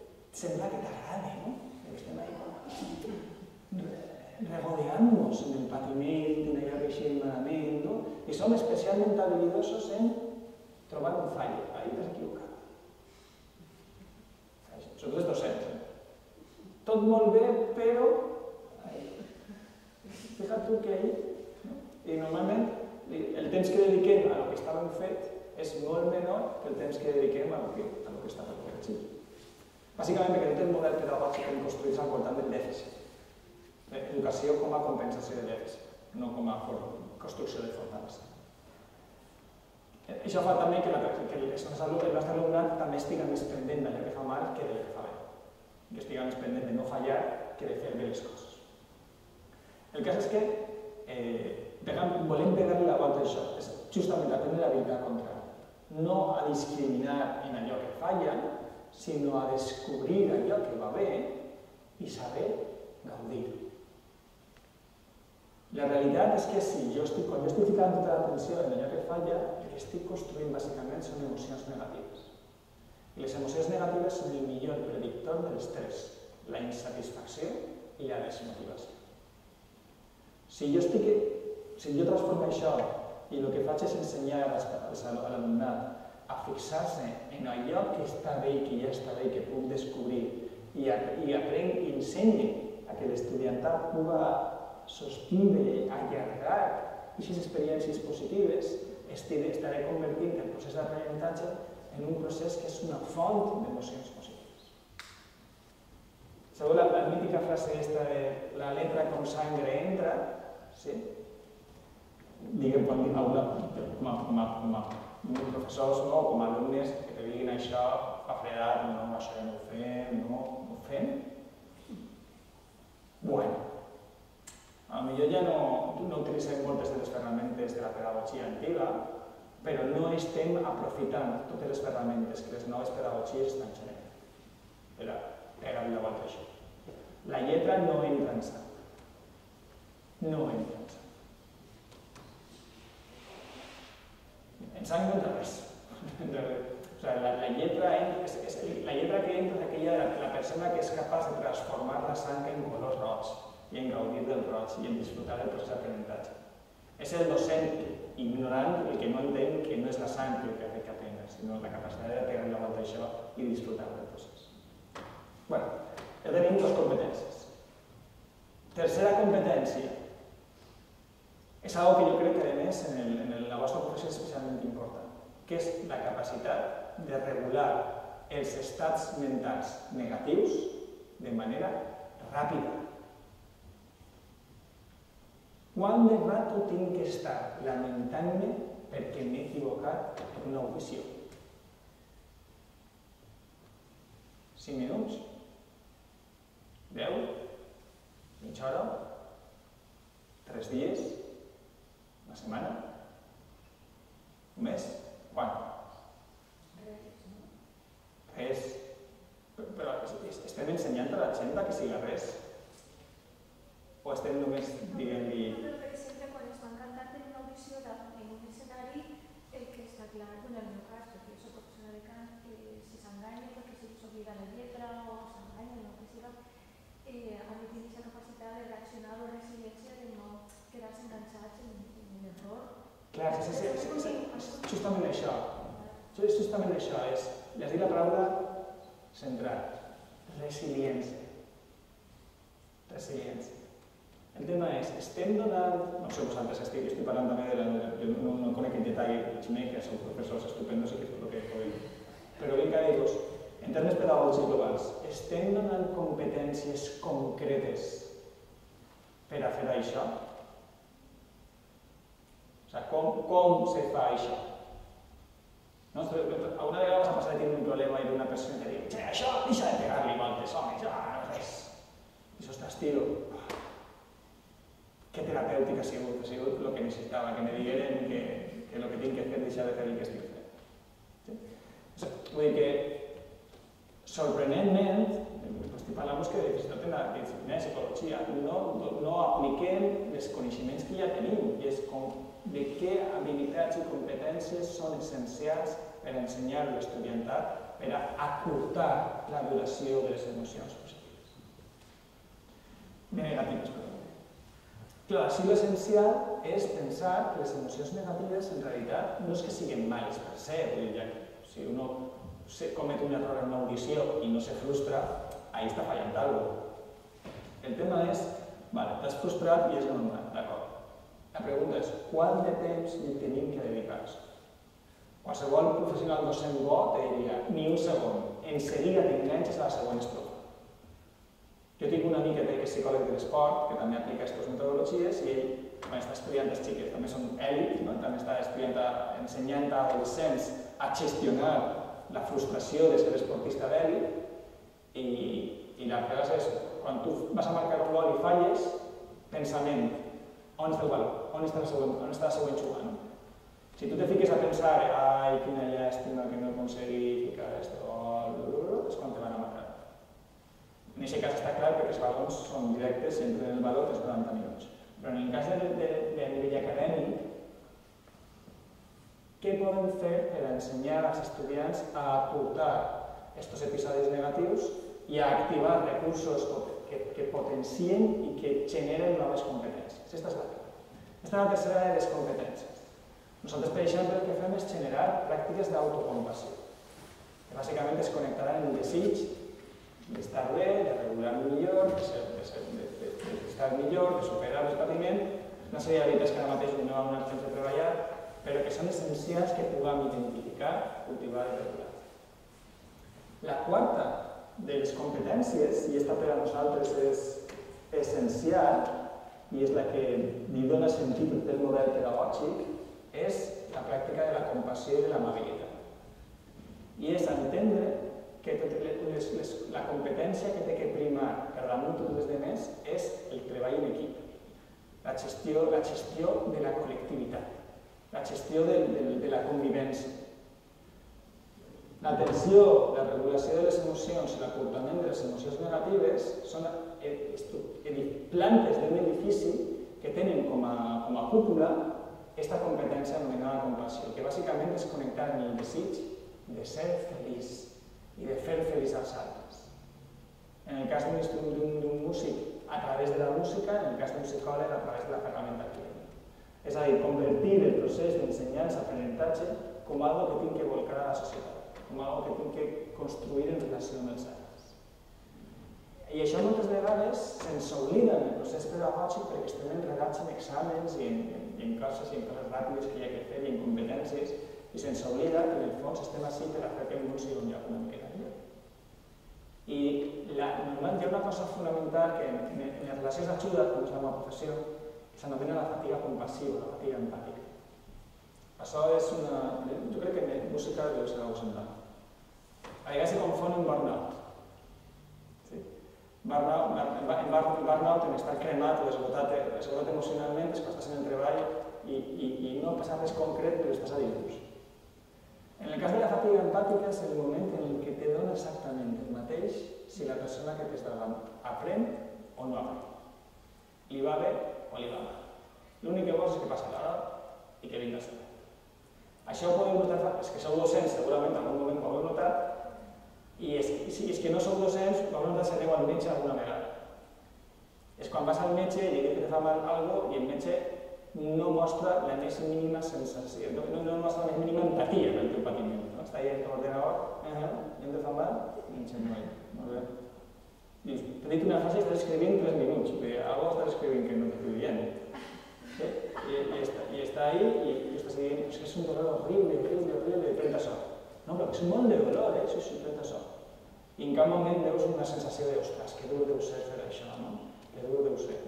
sembla que t'agrada, no? Que estem ahí regodeant-nos en el patiment, en allò que així malament, no? I som especialment habilidosos en trobar un fallo. Ahí t'has equivocat. Són tots docents. Tot molt bé, però... Fija't tu que ahir... I normalment el temps que dediquem a lo que estàvem fet és molt menor que el temps que dediquem a lo que estàvem fet. Bàsicament perquè tot el model pedagògic que hem construït és al voltant del dèficit. Educació com a compensació de dèficit, no com a construcció de fortalesa. Això fa també que el nostre alumnat també estigui més pendent d'allò que fa mal que de que fa bé. Que estigui més pendent de no fallar que de fer bé les coses. El cas és que volem pegar-li la volta a això, és justament aprendre a lluitar contra. No a discriminar en allò que falla, sinó a descobrir allò que va bé i saber gaudir-ho. La realitat és que si jo estic ficant tota l'atenció en allò que falla, el que estic construint bàsicament són emocions negatives. I les emocions negatives són el millor predictor de l'estrès, la insatisfacció i la desmotivació. Si jo transformo això i el que faig és ensenyar a l'alumnat a fixar-se en allò que està bé i que ja està bé i que puc descobrir i ensenyi a que l'estudiantat pugui sostindre, allargar aquestes experiències positives, estaré convertint el procés d'aprenentatge en un procés que és una font d'emocions positives. Sabeu la mítica frase aquesta de la letra com sangre entra? Sí? Diguem, quan dic aula, com a professors o com a alumnes que te diguin això, fa fredat, no, això ja no ho fem, no ho fem. Bueno, potser ja no utilitzem moltes de les ferramentes de la pedagogia antiga, però no estem aprofitant totes les ferramentes que les noves pedagogies estan generant. Espera, pegar-li la volta a això. La lletra no entra en sang. No entra en sang. pensar en contrapés. O sea, la lletra que entra es aquella de la persona que es capaz de transformar la sangre en colors roig i en gaudir del roig i en disfrutar del procés d'aprenentatge. És el docent ignorant el que no entén que no és la sang el que ha fet que aprengues, sinó la capacitat de pegar-li la volta a això i disfrutar del procés. Bé, ja tenim dues competències. Tercera competència és una cosa que jo crec que, a més, en la vostra professió és especialment important, que és la capacitat de regular els estats mentals negatius de manera ràpida. Quant de rato tinc que estar lamentant-me perquè m'he equivocat en una ocasió? 5 minuts? 10? Mitja hora? 3 dies? Una setmana? Un mes? Quan? Res. Però estem ensenyant a la gent que siga res? O estem només, diguem-li... Però, per exemple, quan es van cantar en una audició en un escenari, el que està clar, en el meu cas, perquè jo soc professora de cant, si s'enganya perquè si s'oblida la lletra o s'enganya, no, que siga, ha de tenir aquesta capacitat de reaccionar o resiliència de no quedar-se enganxats en l'error. Clar, és justament això. És justament això, és... Ja has dit la paraula central. Resiliència. Resiliència. El tema és, estem donant... No sé vosaltres, estic parlant també de la... Jo no conec en detall els makers o professors estupendos i que és el que podem. Però vinc a dir-vos, en termes pedagògics globals, estem donant competències concretes per a fer això? O sigui, com se fa això? Alguna vegada s'ha passat que tinc un problema i d'una persona que diu això, deixa de pegar-li voltes, home, això no res. I ostres, tio, que terapèutic ha sigut el que necessitava, que me digueren que el que tinc que fer és deixar de fer el que estic fent. Vull dir que, sorprenentment, estic parlant que fins i tot en la disciplina de psicologia no apliquem els coneixements que ja tenim, i és com de què habilitats i competències són essencials per ensenyar l'estudiantat, per acurtar la duració de les emocions positives. De negatives, perdó. Clar, sí, l'essencial és pensar que les emocions negatives en realitat no és que siguin males per se, ja que si un comet un error en una audició i no se frustra, ahí està fallant alguna cosa. El tema és, vale, t'has frustrat i és normal, d'acord. La pregunta és, quant de temps hi tenim que dedicar-nos? Qualsevol professional docent bo te diria, ni un segon, en seguida t'enganxes a la següent estrofa. Jo tinc un amic que té psicòleg de l'esport, que també aplica aquestes metodologies, i ell està estudiant els xiquets, també són èlit, també està ensenyant a adolescents a gestionar la frustració de ser esportista d'èlit, i la cosa és, quan tu vas a marcar un gol i falles, pensament, on està el valor? On està la següent jugada? Si tu te fiques a pensar, ai, quina llàstima que no he aconseguit ficar aquest gol, és quan te van a marcar. En aquest cas està clar que els valors són directes i entren el valor dels 90 minuts. Però en el cas de nivell acadèmic, què podem fer per ensenyar als estudiants a aportar aquests episodis negatius i a activar recursos que potencien i que generen noves competències? Aquesta és la primera. Aquesta és la tercera de les competències. Nosaltres, per exemple, el que fem és generar pràctiques d'autocompassió, que bàsicament es connectaran en un desig d'estar bé, de regular millor, d'estar millor, de superar el patiment, una sèrie d'habilitats que ara mateix no vam anar temps de treballar, però que són essencials que puguem identificar, cultivar i regular. La quarta de les competències, i esta per a nosaltres és essencial, i és la que li dona sentit del model pedagògic, és la pràctica de la compassió i de l'amabilitat. I és entendre que la competència que té que primar per damunt de les altres és el treball en equip, la gestió de la col·lectivitat, la gestió de la convivència. L'atenció, la regulació de les emocions i l'aportament de les emocions negatives són plantes d'un edifici que tenen com a cúpula aquesta competència anomenada compassió, que bàsicament és connectar amb el desig de ser feliç i de fer feliç als altres. En el cas d'un músic, a través de la música, en el cas d'un psicòleg, a través de la ferramenta clínica. És a dir, convertir el procés d'ensenyança-aprenentatge com algo que tinc que volcar a la societat, com algo que tinc que construir en relació amb els altres. I això moltes vegades se'ns oblida en el procés pedagògic perquè estem enredats en exàmens i en coses ràpides que hi ha que fer i en competències, i se'ns oblida que en el fons estem així per a fer que el món sigui un lloc una mica millor. I normalment hi ha una cosa fonamental que en les relacions d'ajuda, com és la meva professió, s'anomena la fatiga compassiva, la fatiga empàtica. Això és una... jo crec que en música deu ser algo semblant. A vegades se confon amb burnout. Burnout, en estar cremat o esgotat emocionalment, és quan estàs en el treball i no passa res concret, però estàs a dilluns. En el cas de la fatiga empàtica és el moment en el que te dona exactament el mateix si la persona que t'està davant aprèn o no aprèn. Li va bé o li va mal. L'únic que vols és que passi l'hora i que vingues a l'hora. Això ho podem notar, és que sou docents segurament, en algun moment ho heu notat, i si és que no sou docents, vosaltres aneu al metge alguna vegada. És quan vas al metge i li dius que te fa mal alguna cosa i el metge no mostra la més mínima sensació, no mostra la més mínima empatia en el teu patiment. Està allà en l'ordenador, i em fa mal, em sembla bé, molt bé. Dius, t'he dit una frase i estàs escrivint 3 minuts, vull dir, algú estàs escrivint que no t'estic dient. I està allà i estàs dient, és que és un dolor horrible, prenta això. No, però és molt de dolor, això és un prenta això. I en cap moment veus una sensació de, ostres, que dur deu ser fer això, no? Que dur deu ser.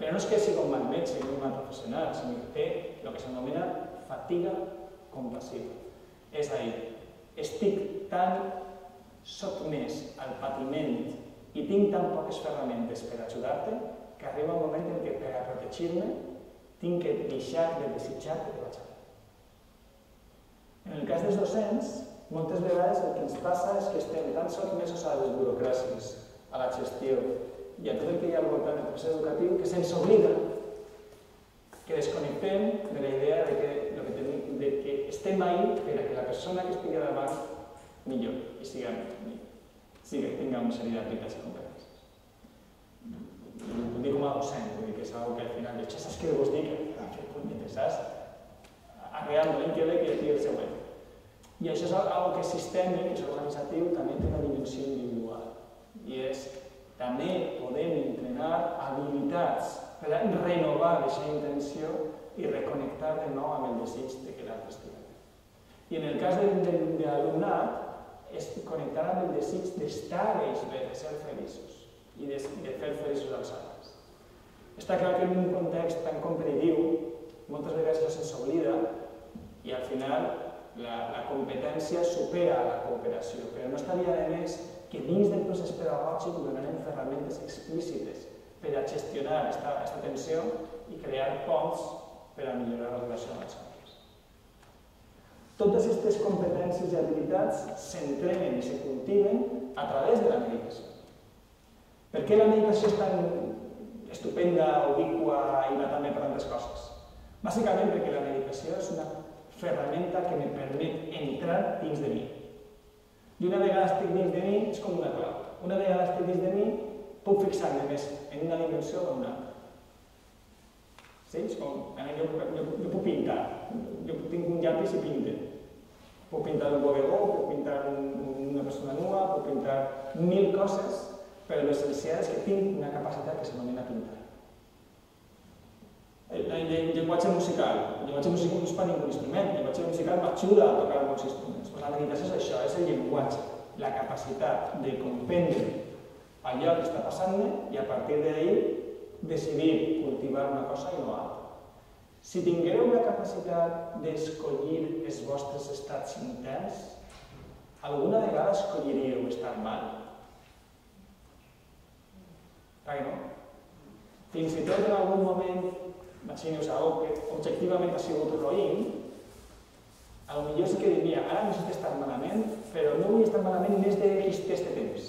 Però no és que sigui un mal metge, ni un mal professional, sinó que té el que s'anomena fatiga compassiva. És a dir, estic tan sotmès al patiment i tinc tan poques ferramentes per ajudar-te que arriba un moment en què per a protegir-me tinc que deixar de desitjar que te vaig a fer. En el cas dels docents, moltes vegades el que ens passa és que estem tan sotmesos a les burocràcies, a la gestió i a tot el que hi ha al voltant del procés educatiu que se'ns oblida que desconnectem de la idea que estem ahí per a que la persona que estigui davant millor i tinga una sèrie d'habilitats i competències. Ho dic com a docent, vull dir que és una cosa que al final, ja saps què vols dir, que saps arreant-ho, en què ve que sigui el següent. I això és una cosa que és sistèmic, que és organitzatiu, també té una dimensió individual. I és, també podem entrenar habilitats per renovar aquesta intenció i reconnectar de nou amb el desig que l'altre estigui. I en el cas de l'alumnat, és connectar amb el desig d'estar ells bé, de ser feliços i de fer feliços als altres. Està clar que en un context tan competitiu, moltes vegades això se'ns oblida i al final la competència supera la cooperació, però no estaria de més que dins del procés pedagògic donarem ferramentes explícites per a gestionar aquesta tensió i crear ponts per a millorar la relació amb els altres. Totes aquestes competències i habilitats s'entrenen i se cultiven a través de la meditació. Per què la meditació és tan estupenda, ubiqua i va també per tantes coses? Bàsicament perquè la meditació és una ferramenta que em permet entrar dins de mi. I una vegada estic dins de mi és com una clau. Una vegada estic dins de mi puc fixar-me més en una dimensió o en una altra. És com, jo puc pintar. Jo tinc un llapis i pinte. Puc pintar un bodegó, puc pintar una persona nua, puc pintar mil coses, però l'essencial és que tinc una capacitat que s'anomena pintar. El llenguatge musical. El llenguatge musical no és per ningú instrument. El llenguatge musical m'ajuda a tocar alguns instruments. La meditació és això, és el llenguatge, la capacitat de comprendre allò que està passant-me i a partir d'ahir decidir cultivar una cosa i no altra. Si tingueu la capacitat d'escollir els vostres estats interns, alguna vegada escolliríeu estar mal? Per què no? Fins i tot en algun moment imaginem-vos algo que objectivament ha sigut roïn, potser sí que diria, ara no sé si estar malament, però no vull estar malament més de X temps.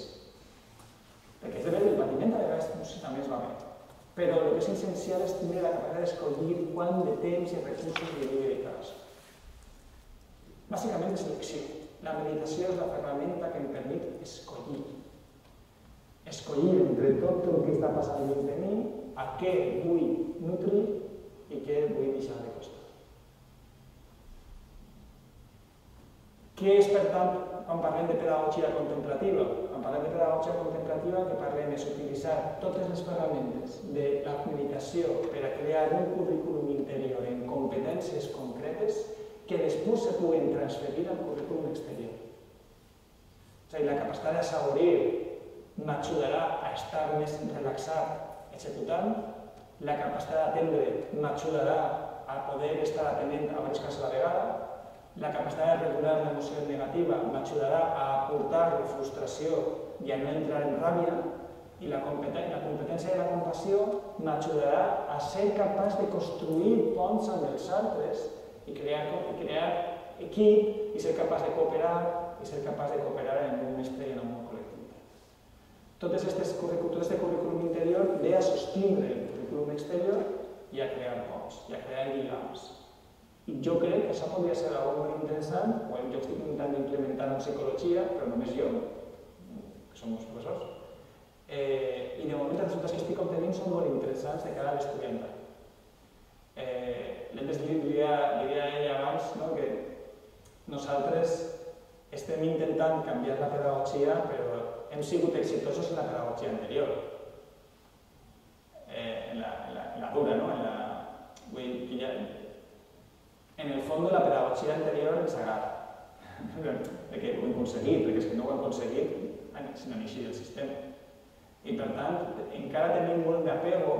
Perquè és de veure el patiment, a vegades no sé si també es va bé. però el que és essencial és tindre la capacitat d'escollir quant de temps i recursos li vull dedicar-se. Bàsicament és elecció. La meditació és la ferramenta que em permet escollir. Escollir entre tot el que està passant dins de mi, a què vull nutrir i què vull deixar de costat. Què és, per tant, quan parlem de pedagogia contemplativa? Quan parlem de pedagogia contemplativa, que parlem és utilitzar totes les ferramentes de la meditació per a crear un currículum interior en competències concretes que després se puguen transferir al currículum exterior. És a dir, la capacitat d'assaborir m'ajudarà a estar més relaxat executant, la capacitat d'atendre m'ajudarà a poder estar atenent a més cas a la vegada, la capacitat de regular l'emoció negativa m'ajudarà a aportar la frustració i a no entrar en ràbia, i la competència de la compassió m'ajudarà a ser capaç de construir ponts amb els altres i crear equip i ser capaç de cooperar en un mestre i en un col·lectiu. Tot aquest currículum interior ve a sostindre el currículum exterior i a crear ponts, i a crear lligams. I jo crec que això podria ser una cosa molt interessant, o jo estic intentant implementar en psicologia, però només jo, que som els professors, i de moment els resultats que estic obtenint són molt interessants de cara a l'estudiant. L'hem decidit, li deia ella abans, que nosaltres estem intentant canviar la pedagogia, però hem sigut exitosos en la pedagogia anterior, en la dura, en el fons la pedagogia anterior ens agrada, perquè ho hem aconseguit, perquè és que no ho hem aconseguit si no n'eixir del sistema. I per tant, encara tenim molt d'apego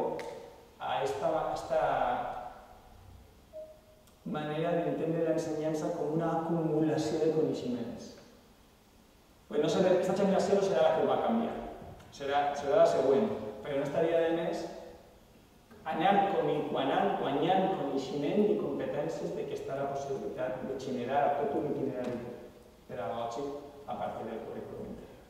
a aquesta manera d'entendre l'ensenyança com una acumulació de coneixements. Aquesta generació no serà la que ho va canviar, serà la següent, però no estaria de més anar guanyant coneixement i competències de que està la possibilitat de generar tot un itinerari pedagògic a partir del currículum interior.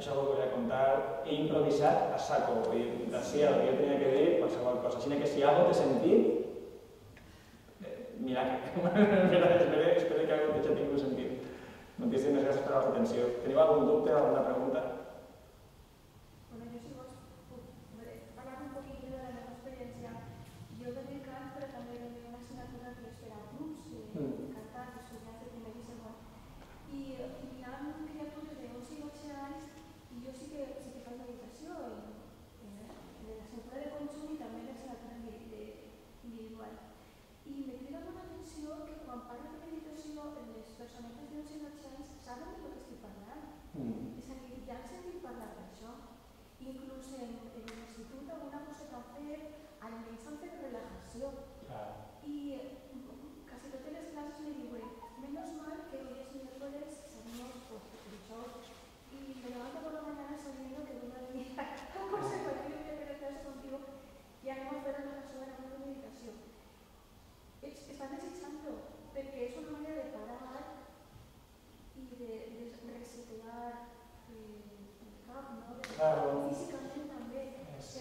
Això ho vull contar, he improvisat a saco, vull dir, d'això el que jo tenia que dir, qualsevol cosa. Així que si algo té sentit, mira, espero que algú t'hagi tingut sentit. Moltíssimes gràcies per la vostra atenció. Teniu algun dubte, alguna pregunta?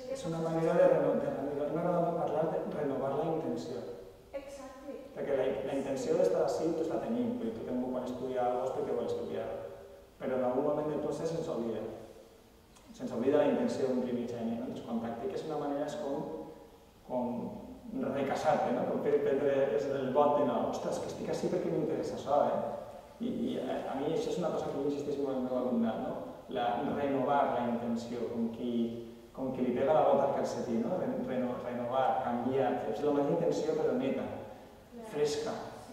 És una manera de renovar la intenció. Exacte. Perquè la intenció d'estar així la tenim, perquè tothom quan estudia alguna cosa perquè vol estudiar. Però en algun moment del procés se'ns oblida. Se'ns oblida la intenció d'un primigeni. Quan practiques una manera és com recaçar-te, com prendre el bot de nou. Ostres, que estic així perquè m'interessa això, I a mi això és una cosa que insisteix molt en el meu alumnat, renovar la intenció, com qui li pega la bota al calcetí, renovar, canviar, és la mateixa intenció però neta, fresca. Saps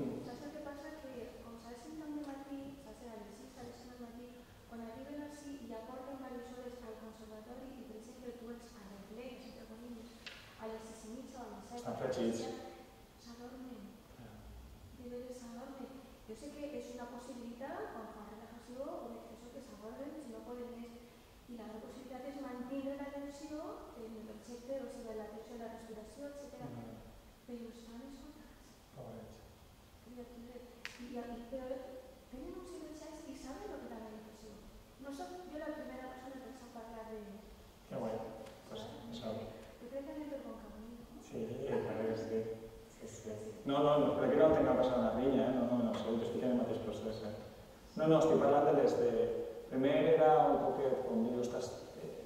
el que passa? Que com s'has sentat de matí, saps a les 6, a les 7 de matí, quan arriben així i aporten valores al Conservatori i per exemple tu els arregles, entre comillas, a les 6 i mitja o a les 7. Estan fregits. S'adormen. De veres s'adormen. Jo sé que és una possibilitat, quan fa relaxació, una expressió que s'adormen, si no poden més. I la possibilitat és mantenir l'atenció en l'objecte, o sigui, l'atenció a la respiració, etc. Però estan escoltats. Però tenen uns silencis i saben el que t'ha de dir. No soc jo la primera persona que ens ha parlat de... No, per aquí no tinc passat una rinya, no, en absolut, estic en el mateix procés. No, estic parlant de des de... Primer era un poquet, com dius,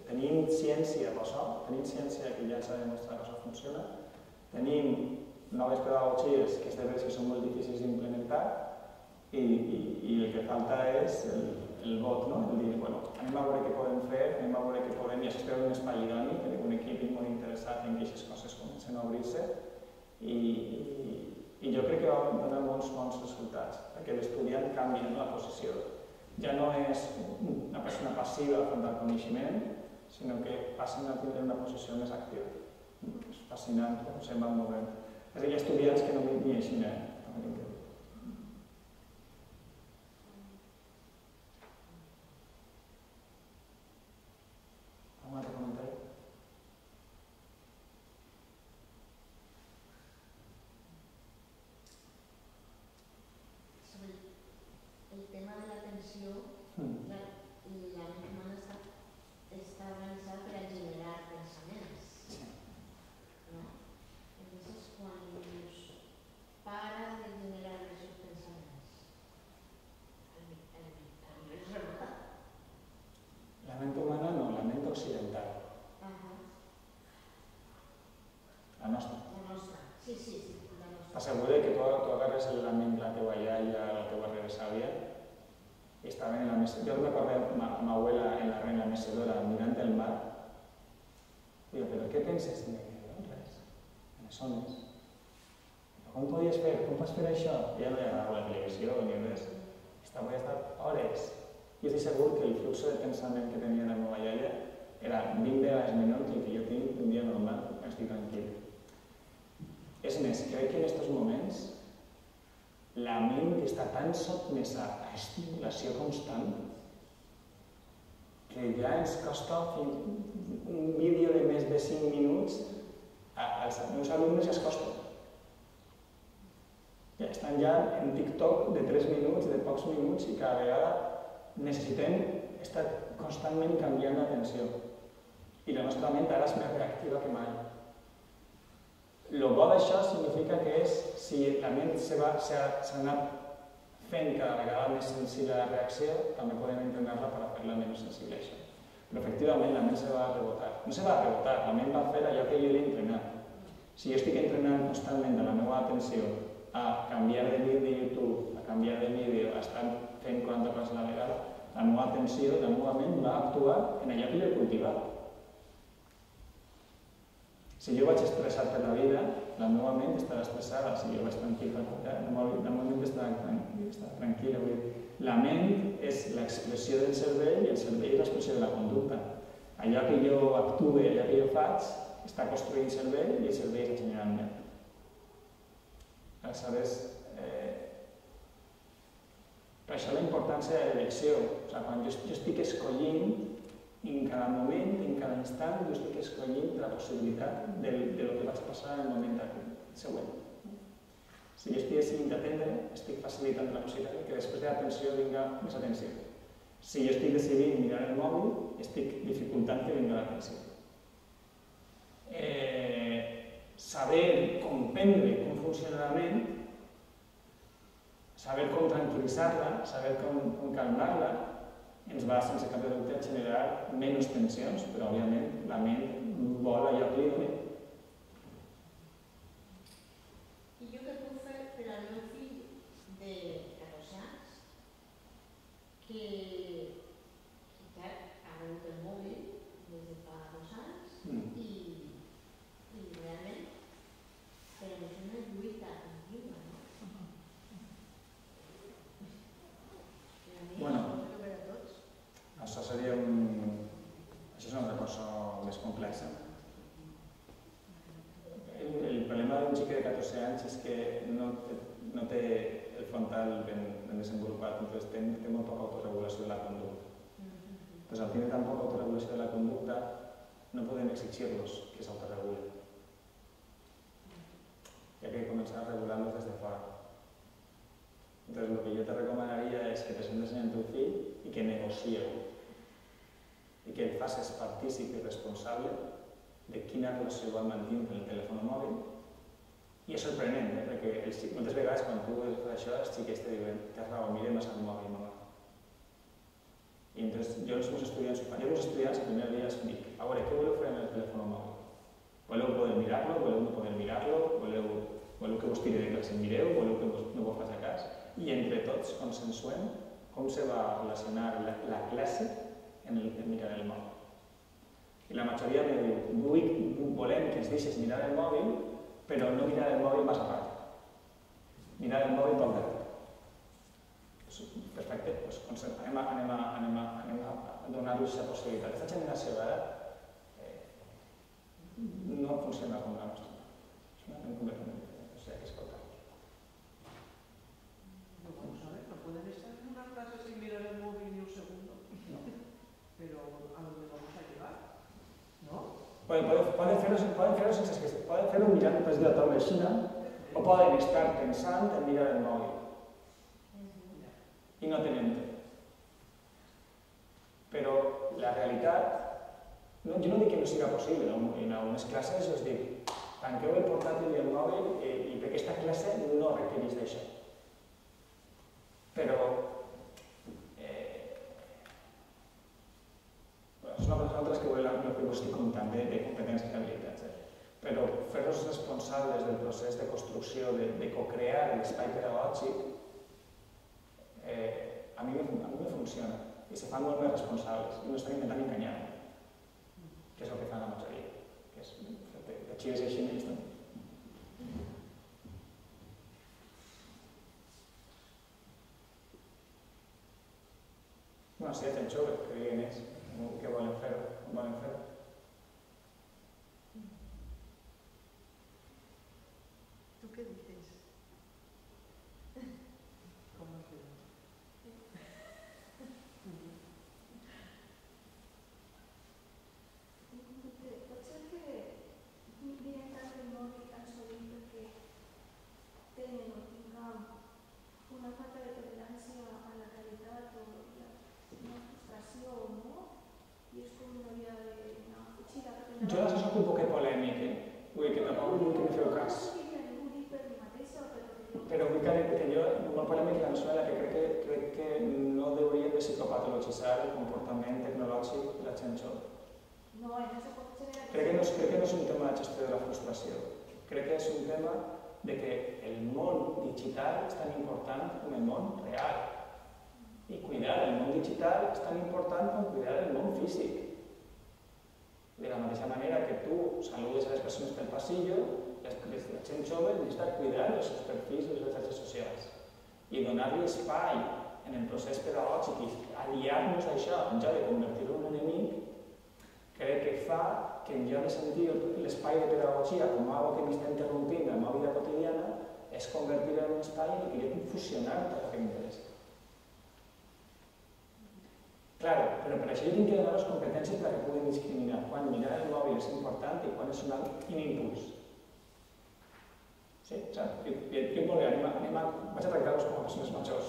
tenim ciència per això, tenim ciència que ja s'ha demostrat que això funciona, tenim noves pedagogies que establecen que són molt difícils d'implementar i el que falta és el vot, no? El dir, bueno, anem a veure què podem fer, anem a veure què podem, i això es crea un espai idoni, un equip molt interessat en que aquestes coses comencen a obrir-se, i jo crec que vam donar molts bons resultats, perquè l'estudiant canvia la posició. Ja no és una persona passiva davant del coneixement, sinó que passen a tindre una posició més activa. És fascinant com se'n van movent. És a dir, hi ha estudiants que no ni així n'hi. T'assegura que tu agarres l'element de la teva iaia, la teva rebesàvia, i estaven en la mecedora. Jo recordo ma abuela en la mecedora mirant el mar. Digo, però què penses? Res, en sones. Com podies fer? Com pots fer això? Ja no hi ha la televisió ni res. Estava estat hores. Jo estic segur que el flux de pensament que tenia la meva iaia era 20 vegades menor que el que jo tinc un dia normal, estic tranquil. És més, crec que en aquests moments la ment està tan sotmesa a estimulació constant que ja ens costa un vídeo de més de 5 minuts als meus alumnes es costa. Ja estan ja en Tik Tok de 3 minuts, de pocs minuts, i cada vegada necessitem estar constantment canviant l'atenció. I la nostra ment ara és més reactiva que mai. El bo d'això significa que és, si la ment s'ha anat fent cada vegada més sensible a la reacció, també podem entrenar-la per fer-la menys sensible a això. Però efectivament la ment se va rebotar. No se va rebotar, la ment va fer allò que jo l'he entrenat. Si jo estic entrenant constantment la meva atenció a canviar de vídeo de YouTube, a canviar de vídeo, a estar fent 40 coses a la vegada, la meva atenció, la meva ment va actuar en allò que jo he cultivat. Si jo vaig estressat per la vida, la meva ment estarà estressada. Si jo vaig tranquil·la, la meva ment estarà tranquil·la. La ment és l'expressió del cervell i el cervell és l'expressió de la conducta. Allò que jo actuo i allò que jo faig està construint cervell i el cervell està generant ment. Aleshores, per això la importància de l'elecció. Quan jo estic escollint, en cada moment, en cada instant, jo estic escollint la possibilitat del que vaig passar en el moment següent. Si jo estic decidint d'atendre, estic facilitant la possibilitat que després de l'atenció vinga més atenció. Si jo estic decidint mirar el mòbil, estic dificultant que vinga l'atenció. Saber comprendre com funciona la ment, saber com tranquil·litzar-la, saber com calmar-la, ens va, sense cap de dubte, a generar menys tensions, però, òbviament, la ment vol allò que li doni. I jo que puc fer per al meu fill de 14 anys, que ja ha venut el mòbil des de fa 2 anys, i realment, però és una lluita contínua, no? Bueno, això seria una altra cosa més complexa. El problema d'un xic de 14 anys és que no té el frontal ben desenvolupat, entonces té molt poca autoregulació de la conducta. Al tenir tan poca autoregulació de la conducta, no podem exigir-los que s'autoregulen. Hi ha que començar a regular-los des de fora. Entonces, el que jo te recomanaria és que t'asseguis amb el teu fill i que negocieu i que et facis partícip i responsable de quina relació va mantenir el telèfon mòbil I és sorprenent, perquè moltes vegades quan tu fas això els xiquets te diuen «Tens raó, mirem més el mòbil, mama». I llavors jo als meus estudiants el primer dia els dic «A veure, què voleu fer amb el telèfon mòbil? Voleu poder mirar-lo? Voleu no poder mirar-lo? Voleu que vos tireu de classe en mireu? Voleu que no vos faci cas?» I entre tots consensuem com se va relacionar la classe en mirar el mòbil. I la majoria em diu «Volem que ens deixes mirar el mòbil, però no mirar el mòbil massa ràpid. Mirar el mòbil poc de ràpid». Perfecte, doncs anem a donar-los aquesta possibilitat. Aquesta generació d'ara no funciona com la nostra. És una cosa completament diferent, o sigui, que és correcte. No, vamos a ver, no pueden estar en una clase sin mirar el móvil ni un segundo. No. Pero ¿a dónde vamos a llegar? ¿No? Poden fer-ho mirant un pes de la taula de Xina o poden estar pensant en mirar el mòbil. I no tenen temps. Però la realitat... Jo no dic que no sigui possible. En algunes classes us dic tanqueu el portàtil i el mòbil i perquè aquesta classe no requereix d'això. Però... és una cosa altra que us estic comptant de competències i habilitats. Però fer-nos responsables del procés de construcció, de co-crear l'espai pedagògic, a mi me funciona. I se fan molt més responsables. I no estan intentant enganyar. Que és el que fan la majoria. Que és de xics i xinès. Bé, si hi ha gent jove, que diguin ells què volen fer, com volen fer. Tu què dices? Com ho fem? Pot ser que miren tant el mòbil tan sovint perquè tenen o tinguem una falta de tolerància a la realitat o una frustració o no? I és com una via d'una fugida. Jo d'això soc un poquet polèmic, vull dir que tampoc vull que em feu cas. Però vull que jo, molt polèmic la persona que crec que no hauríem de psicopatologitzar el comportament tecnològic de la gent jove. Crec que no és un tema de gestió de la frustració. Crec que és un tema de que el món digital és tan important com el món real. I cuidar el món digital és tan important com cuidar el món físic. De la mateixa manera que tu saludes a les persones pel passillo, la gent jove necessita cuidar els seus perfils i les xarxes socials i donar-li espai en el procés pedagògic i aliar-nos d'això en lloc de convertir-ho en un enemic, crec que fa que en lloc de sentir l'espai de pedagogia com una cosa que m'està interrompint la meva vida quotidiana és convertir-ho en un espai en què jo puc fusionar tot el que m'interessa. Claro, però per això jo tinc que donar les competències perquè puguin discriminar quan mirar el mòbil és important i quan és un impuls. Sí? Jo molt bé, vaig a tractar-vos com a persones majors.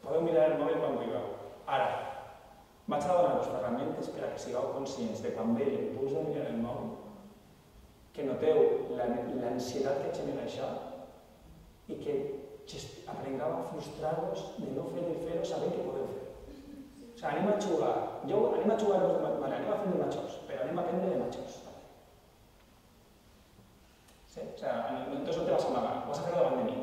Podeu mirar el mòbil quan vulgueu. Ara, vaig a donar-vos ferramentes perquè sigueu conscients de quan ve l'impuls de mirar el mòbil, que noteu l'ansietat que genera això i que aprengueu a frustrar-vos de no fer-ho i fer-ho sabent que podeu fer. O sigui, anem a jugar. Jo anem a jugar, anem a fer de majors, però anem a prendre de majors. Sí? O sigui, tu no te vas amagar, ho vas a fer davant de mi.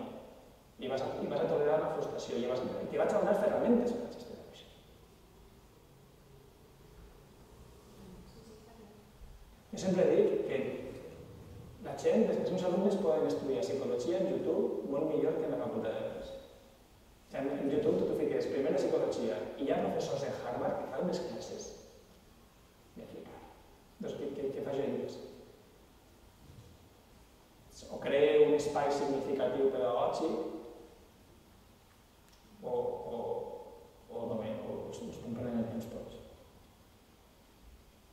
I vas a tolerar la frustració, i te vaig a donar ferramentes per gestionar això. Jo sempre dic que la gent, els meus alumnes poden estudiar psicologia en YouTube molt millor que en la facultat de València. En YouTube tu fiques primer la psicologia i hi ha professors de Harvard que fan unes classes de flicar. Doncs què fa jo d'inglès? O crea un espai significatiu pedagògic o només us comprenen el temps tots.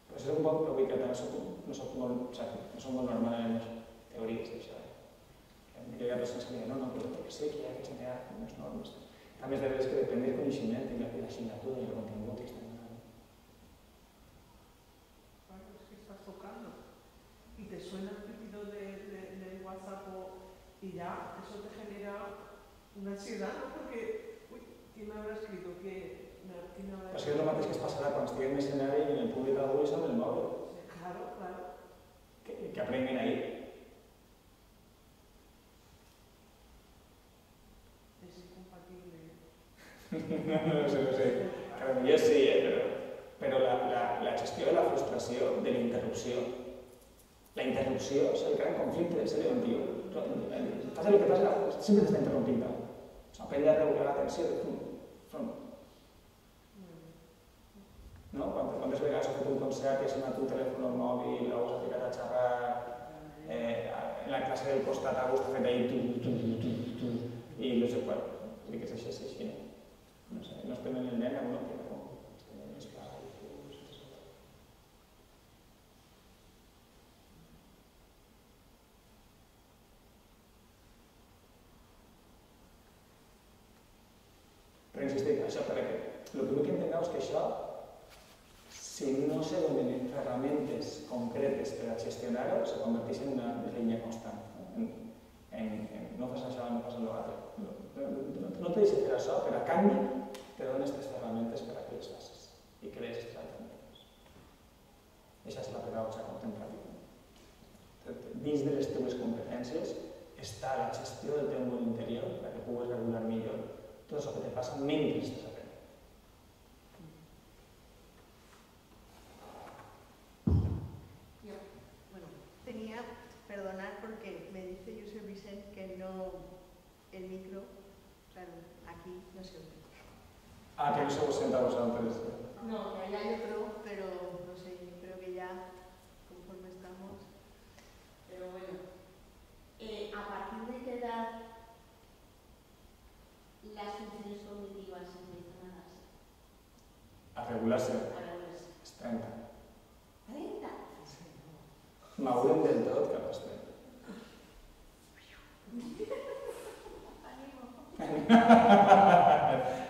Però això és un poc que avui que no soc molt normal en les teories d'això. Hi ha persones que diuen, no, però perquè sé que hi ha que generar unes normes. A més de veres que depèn del coneixement, de l'assignatura i el contingut que estan donant. Claro, es que estás tocando. Y te suena el pitido del WhatsApp o y ya eso te genera una ansiedad, ¿no? Porque, uy, ¿quién me habrá escrito? ¿Quién me habrá escrito? Pues es lo mateix que es passarà quan estiguem en escenari i en el públic algú és amb el mòbil. Claro, claro. Que aprenguen ahí. És incompatible. No sé. Jo sí, però la gestió de la frustració, de la interrupció. La interrupció és el gran conflicte del segle XXI. Passa el que passa, sempre t'està interrompint. Aprendre a regular l'atenció. Quantes vegades has fet un concert i has anat un telèfon al mòbil o has ficat a xerrar en la classe del costat a gust, ha fet ahir tu, i no sé quan. Vull dir que és així. No sé, no es prenen el nen a un altre, però es prenen els claus. Però insistic, això per què? El primer que entengueu és que això, si no se donen ferramentes concretes per a gestionar-ho, se converteix en una línia constant. No fas això, no fas l'altre. No te deixes fer això, però a canvi te donen aquestes ferramentes per a que les facis i crees les alternatives. Això és la pedagogia contemplativa. Dins de les teves competències està la gestió del teu món interior perquè puguis regular millor tot el que te passa mentre estàs aprenent. Jo, bueno, tenia, perdonar, perquè me dice Josep Vicent que no el micro, claro, aquí no se oye. Ah, que no se os senta vosotros. No, que allá yo creo, pero no sé, yo creo que ya conforme estamos. Pero bueno, ¿a partir de qué edad las funciones cognitivas empiezan a darse? A regularse. A regularse. Es 30. ¿30? Sí. M'haurem del tot cap als 30.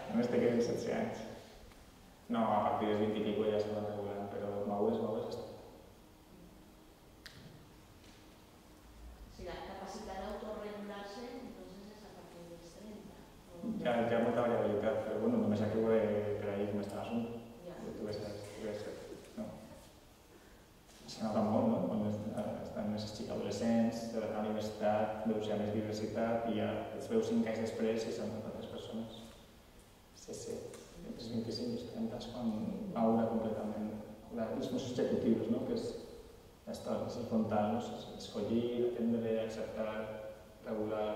Només te queden 16 anys. No, a partir dels 20 i pico ja s'ha regulat, però moure's està. Si la capacitat d'autoregular-se, entonces és a partir dels 30. Ja, hi ha molta variabilitat, però bueno, només aquí ho he per ahir com està l'assunt. Tu ves, no. Se nota molt, no? Quan estan més xics adolescents, a l'universitat, veus ja més diversitat i ja es veu 5 anys després i s'han notat les persones. Sí, entre els 25 i els 30 és quan va veure completament les meus objectius, no? Que és l'estar frontal, escollir, atendre, acceptar, regular.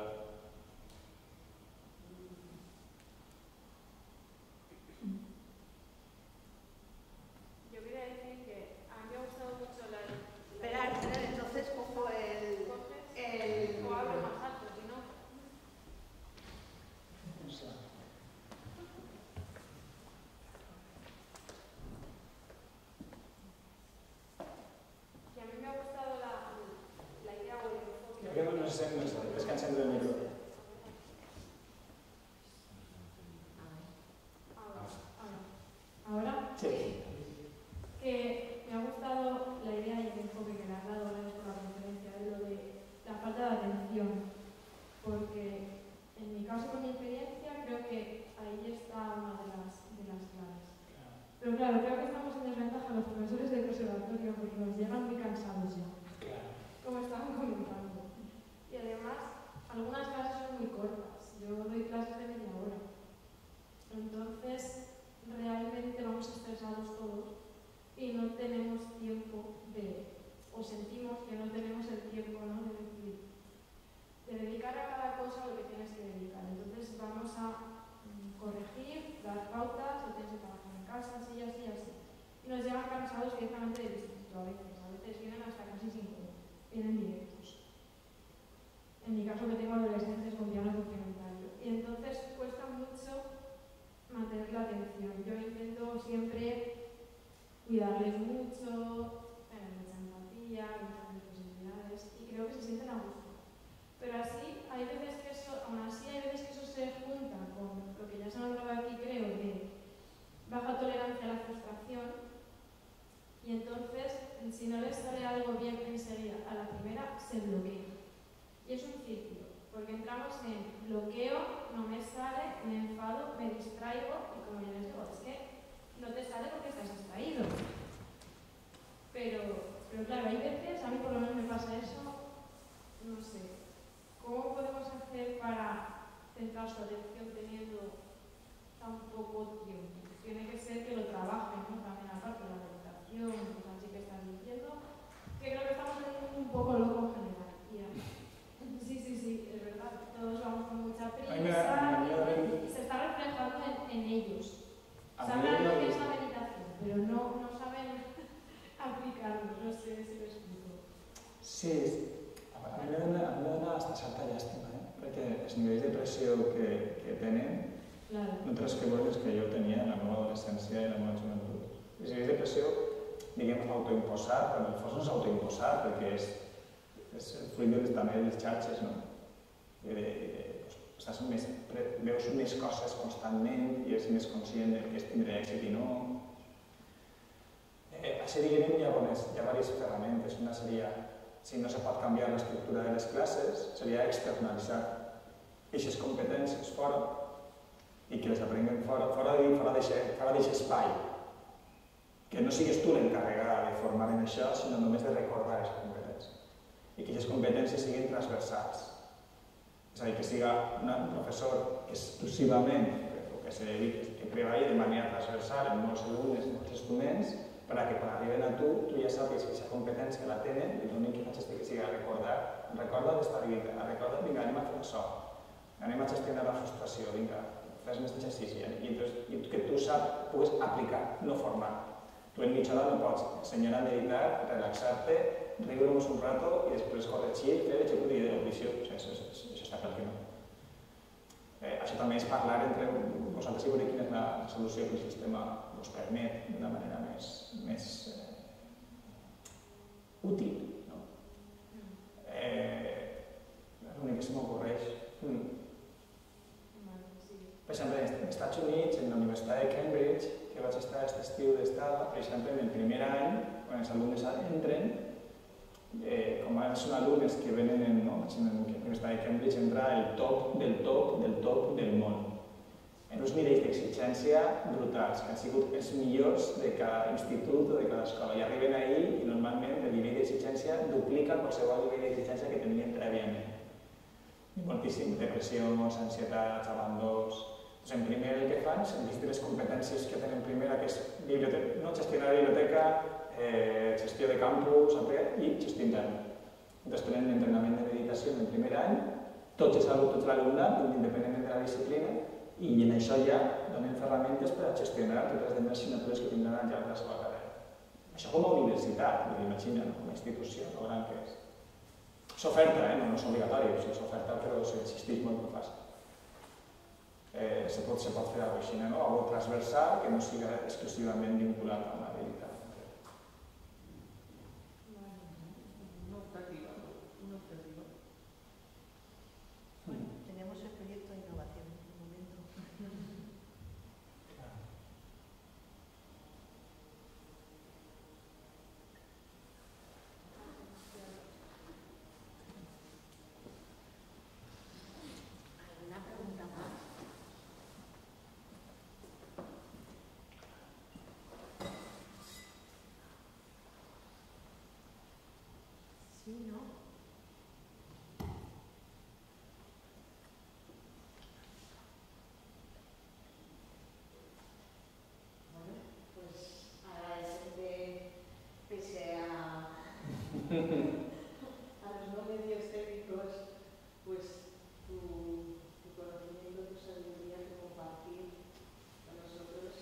Si no les sale algo bien enseguida, a la primera se bloquea. Y es un círculo. Porque entramos en bloqueo, no me sale, me enfado, me distraigo y como yo les digo, es que no te sale porque estás distraído. Pero claro, hay veces, a mí por lo menos me pasa eso, no sé, ¿cómo podemos hacer para centrar su atención teniendo tan poco tiempo? Tiene que ser que lo trabajen, ¿no? También aparte de la meditación, pues así que están diciendo, que creo que estamos teniendo un poco loco en general. Sí, es verdad, todos vamos con mucha prisa y se está reflejando en ellos. Saben lo que es la meditación, pero no saben aplicarlo, no sé si lo explico. Sí, a mi m'ha donat hasta certa llàstima, perquè els nivells de pressió que tenen, no tres que vols que jo tenia en la meva adolescència i en la meva joventut. Els nivells de pressió, diguem, autoimposar, però en el fons no és autoimposar, perquè és fruit també de les xarxes, veus més coses constantment i ets més conscient que es tindrà èxit i no. Així diguem, hi ha diverses ferramentes. Una seria, si no se pot canviar l'estructura de les classes, seria externalitzar aquestes competències fora i que les aprenguen fora, fora d'aquest espai. Que no siguis tu l'encarregada de formar en això, sinó només de recordar les competències. I que aquestes competències siguin transversals. És a dir, que siga un professor que exclusivament o que se dediqui, que treballi de manera transversal en molts alumnes, en molts estudiants, perquè quan arriben a tu, tu ja sàpigues que aquesta competència la tenen i l'únic que faig és que sigui recordar. Recorda d'estabilitat, recorda, vinga, anem a fer això, anem a gestionar la frustració, vinga, fes més exercici. I que tu saps, puguis aplicar, no formar. Tu en mitja hora no pots ensenyar a meditar, relaxar-te, riure-nos un rato i després corregir, fer l'executiu i l'audició. Això està clar que no. Això també és parlar entre vosaltres i veure quina és la solució que el sistema us permet d'una manera més útil. L'únic que se m'ocorreix. Per exemple, als Estats Units, en la Universitat de Cambridge, que vaig estar aquest estiu d'estada, per exemple, en el primer any, quan els alumnes entren, com són alumnes que venen en l'Universitat de Cambridge, entra el top del top del top del món. En uns nivells d'exigència brutals, que han sigut els millors de cada institut o de cada escola. I arriben ahir i normalment el nivell d'exigència duplica qualsevol nivell d'exigència que tenien prèviament. Moltíssim, depressions, ansietats, abandons... En primer el que fan és enlistar les competències que tenen primera, que és gestionar la biblioteca, gestió de campus i gestió interna. Entonces tenen l'entrenament de meditació en el primer any, tots els alumnat, independentment de la disciplina, i en això ja donen ferramentes per a gestionar totes les assignatures que tindran al llarg de la seva carrera. Això com a universitat, imagina, com a institució, com gran que és. És oferta, no és obligatori, és oferta, però si existeix molt no fàcil. Se pot fer alguna cosa així, algo transversal que no siga exclusivament vinculat a una habilitat. Una optativa, una optativa. Bueno, tenemos el proyecto de innovación en este momento. ¿Alguna pregunta más? Sí, ¿no? Bueno, pues agradecerte, pese a los no medios técnicos, pues tu conocimiento, tu sabiduría que compartir con nosotros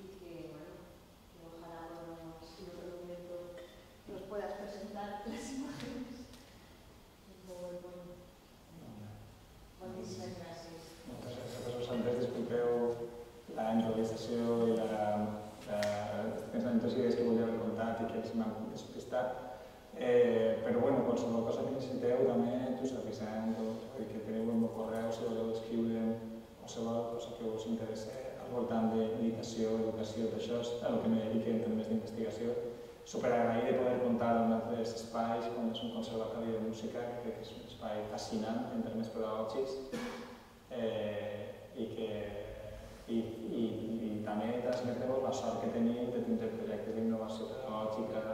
y que, bueno, ojalá en otro momento nos puedas presentar las imágenes. Moltíssimes gràcies. Moltes gràcies a vosaltres. Disculpeu la improvisació i els pensaments que volia haver contat i que ens m'han despistat. Però bueno, qualsevol cosa que necessiteu també us avisem, que teniu el meu correu si voleu escriure qualsevol cosa que us interessa al voltant de meditació, educació, d'això, a lo que me dediquen també més d'investigació. superagraït de poder comptar amb altres espais com és un conservatori de música, que crec que és un espai fascinant en termes pedagògics i també transmetre-vos la sort que tenim de tindre projectes d'innovació pedagògica.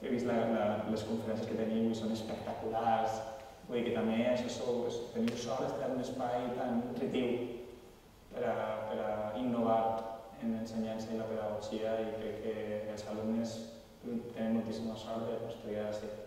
He vist les conferències que teniu i són espectaculars. Vull dir que també teniu sort d'estar en un espai tan nutritiu per a innovar en l'ensenyança i la pedagogia, i crec que els alumnes tenen moltíssima sort d'estudiar així.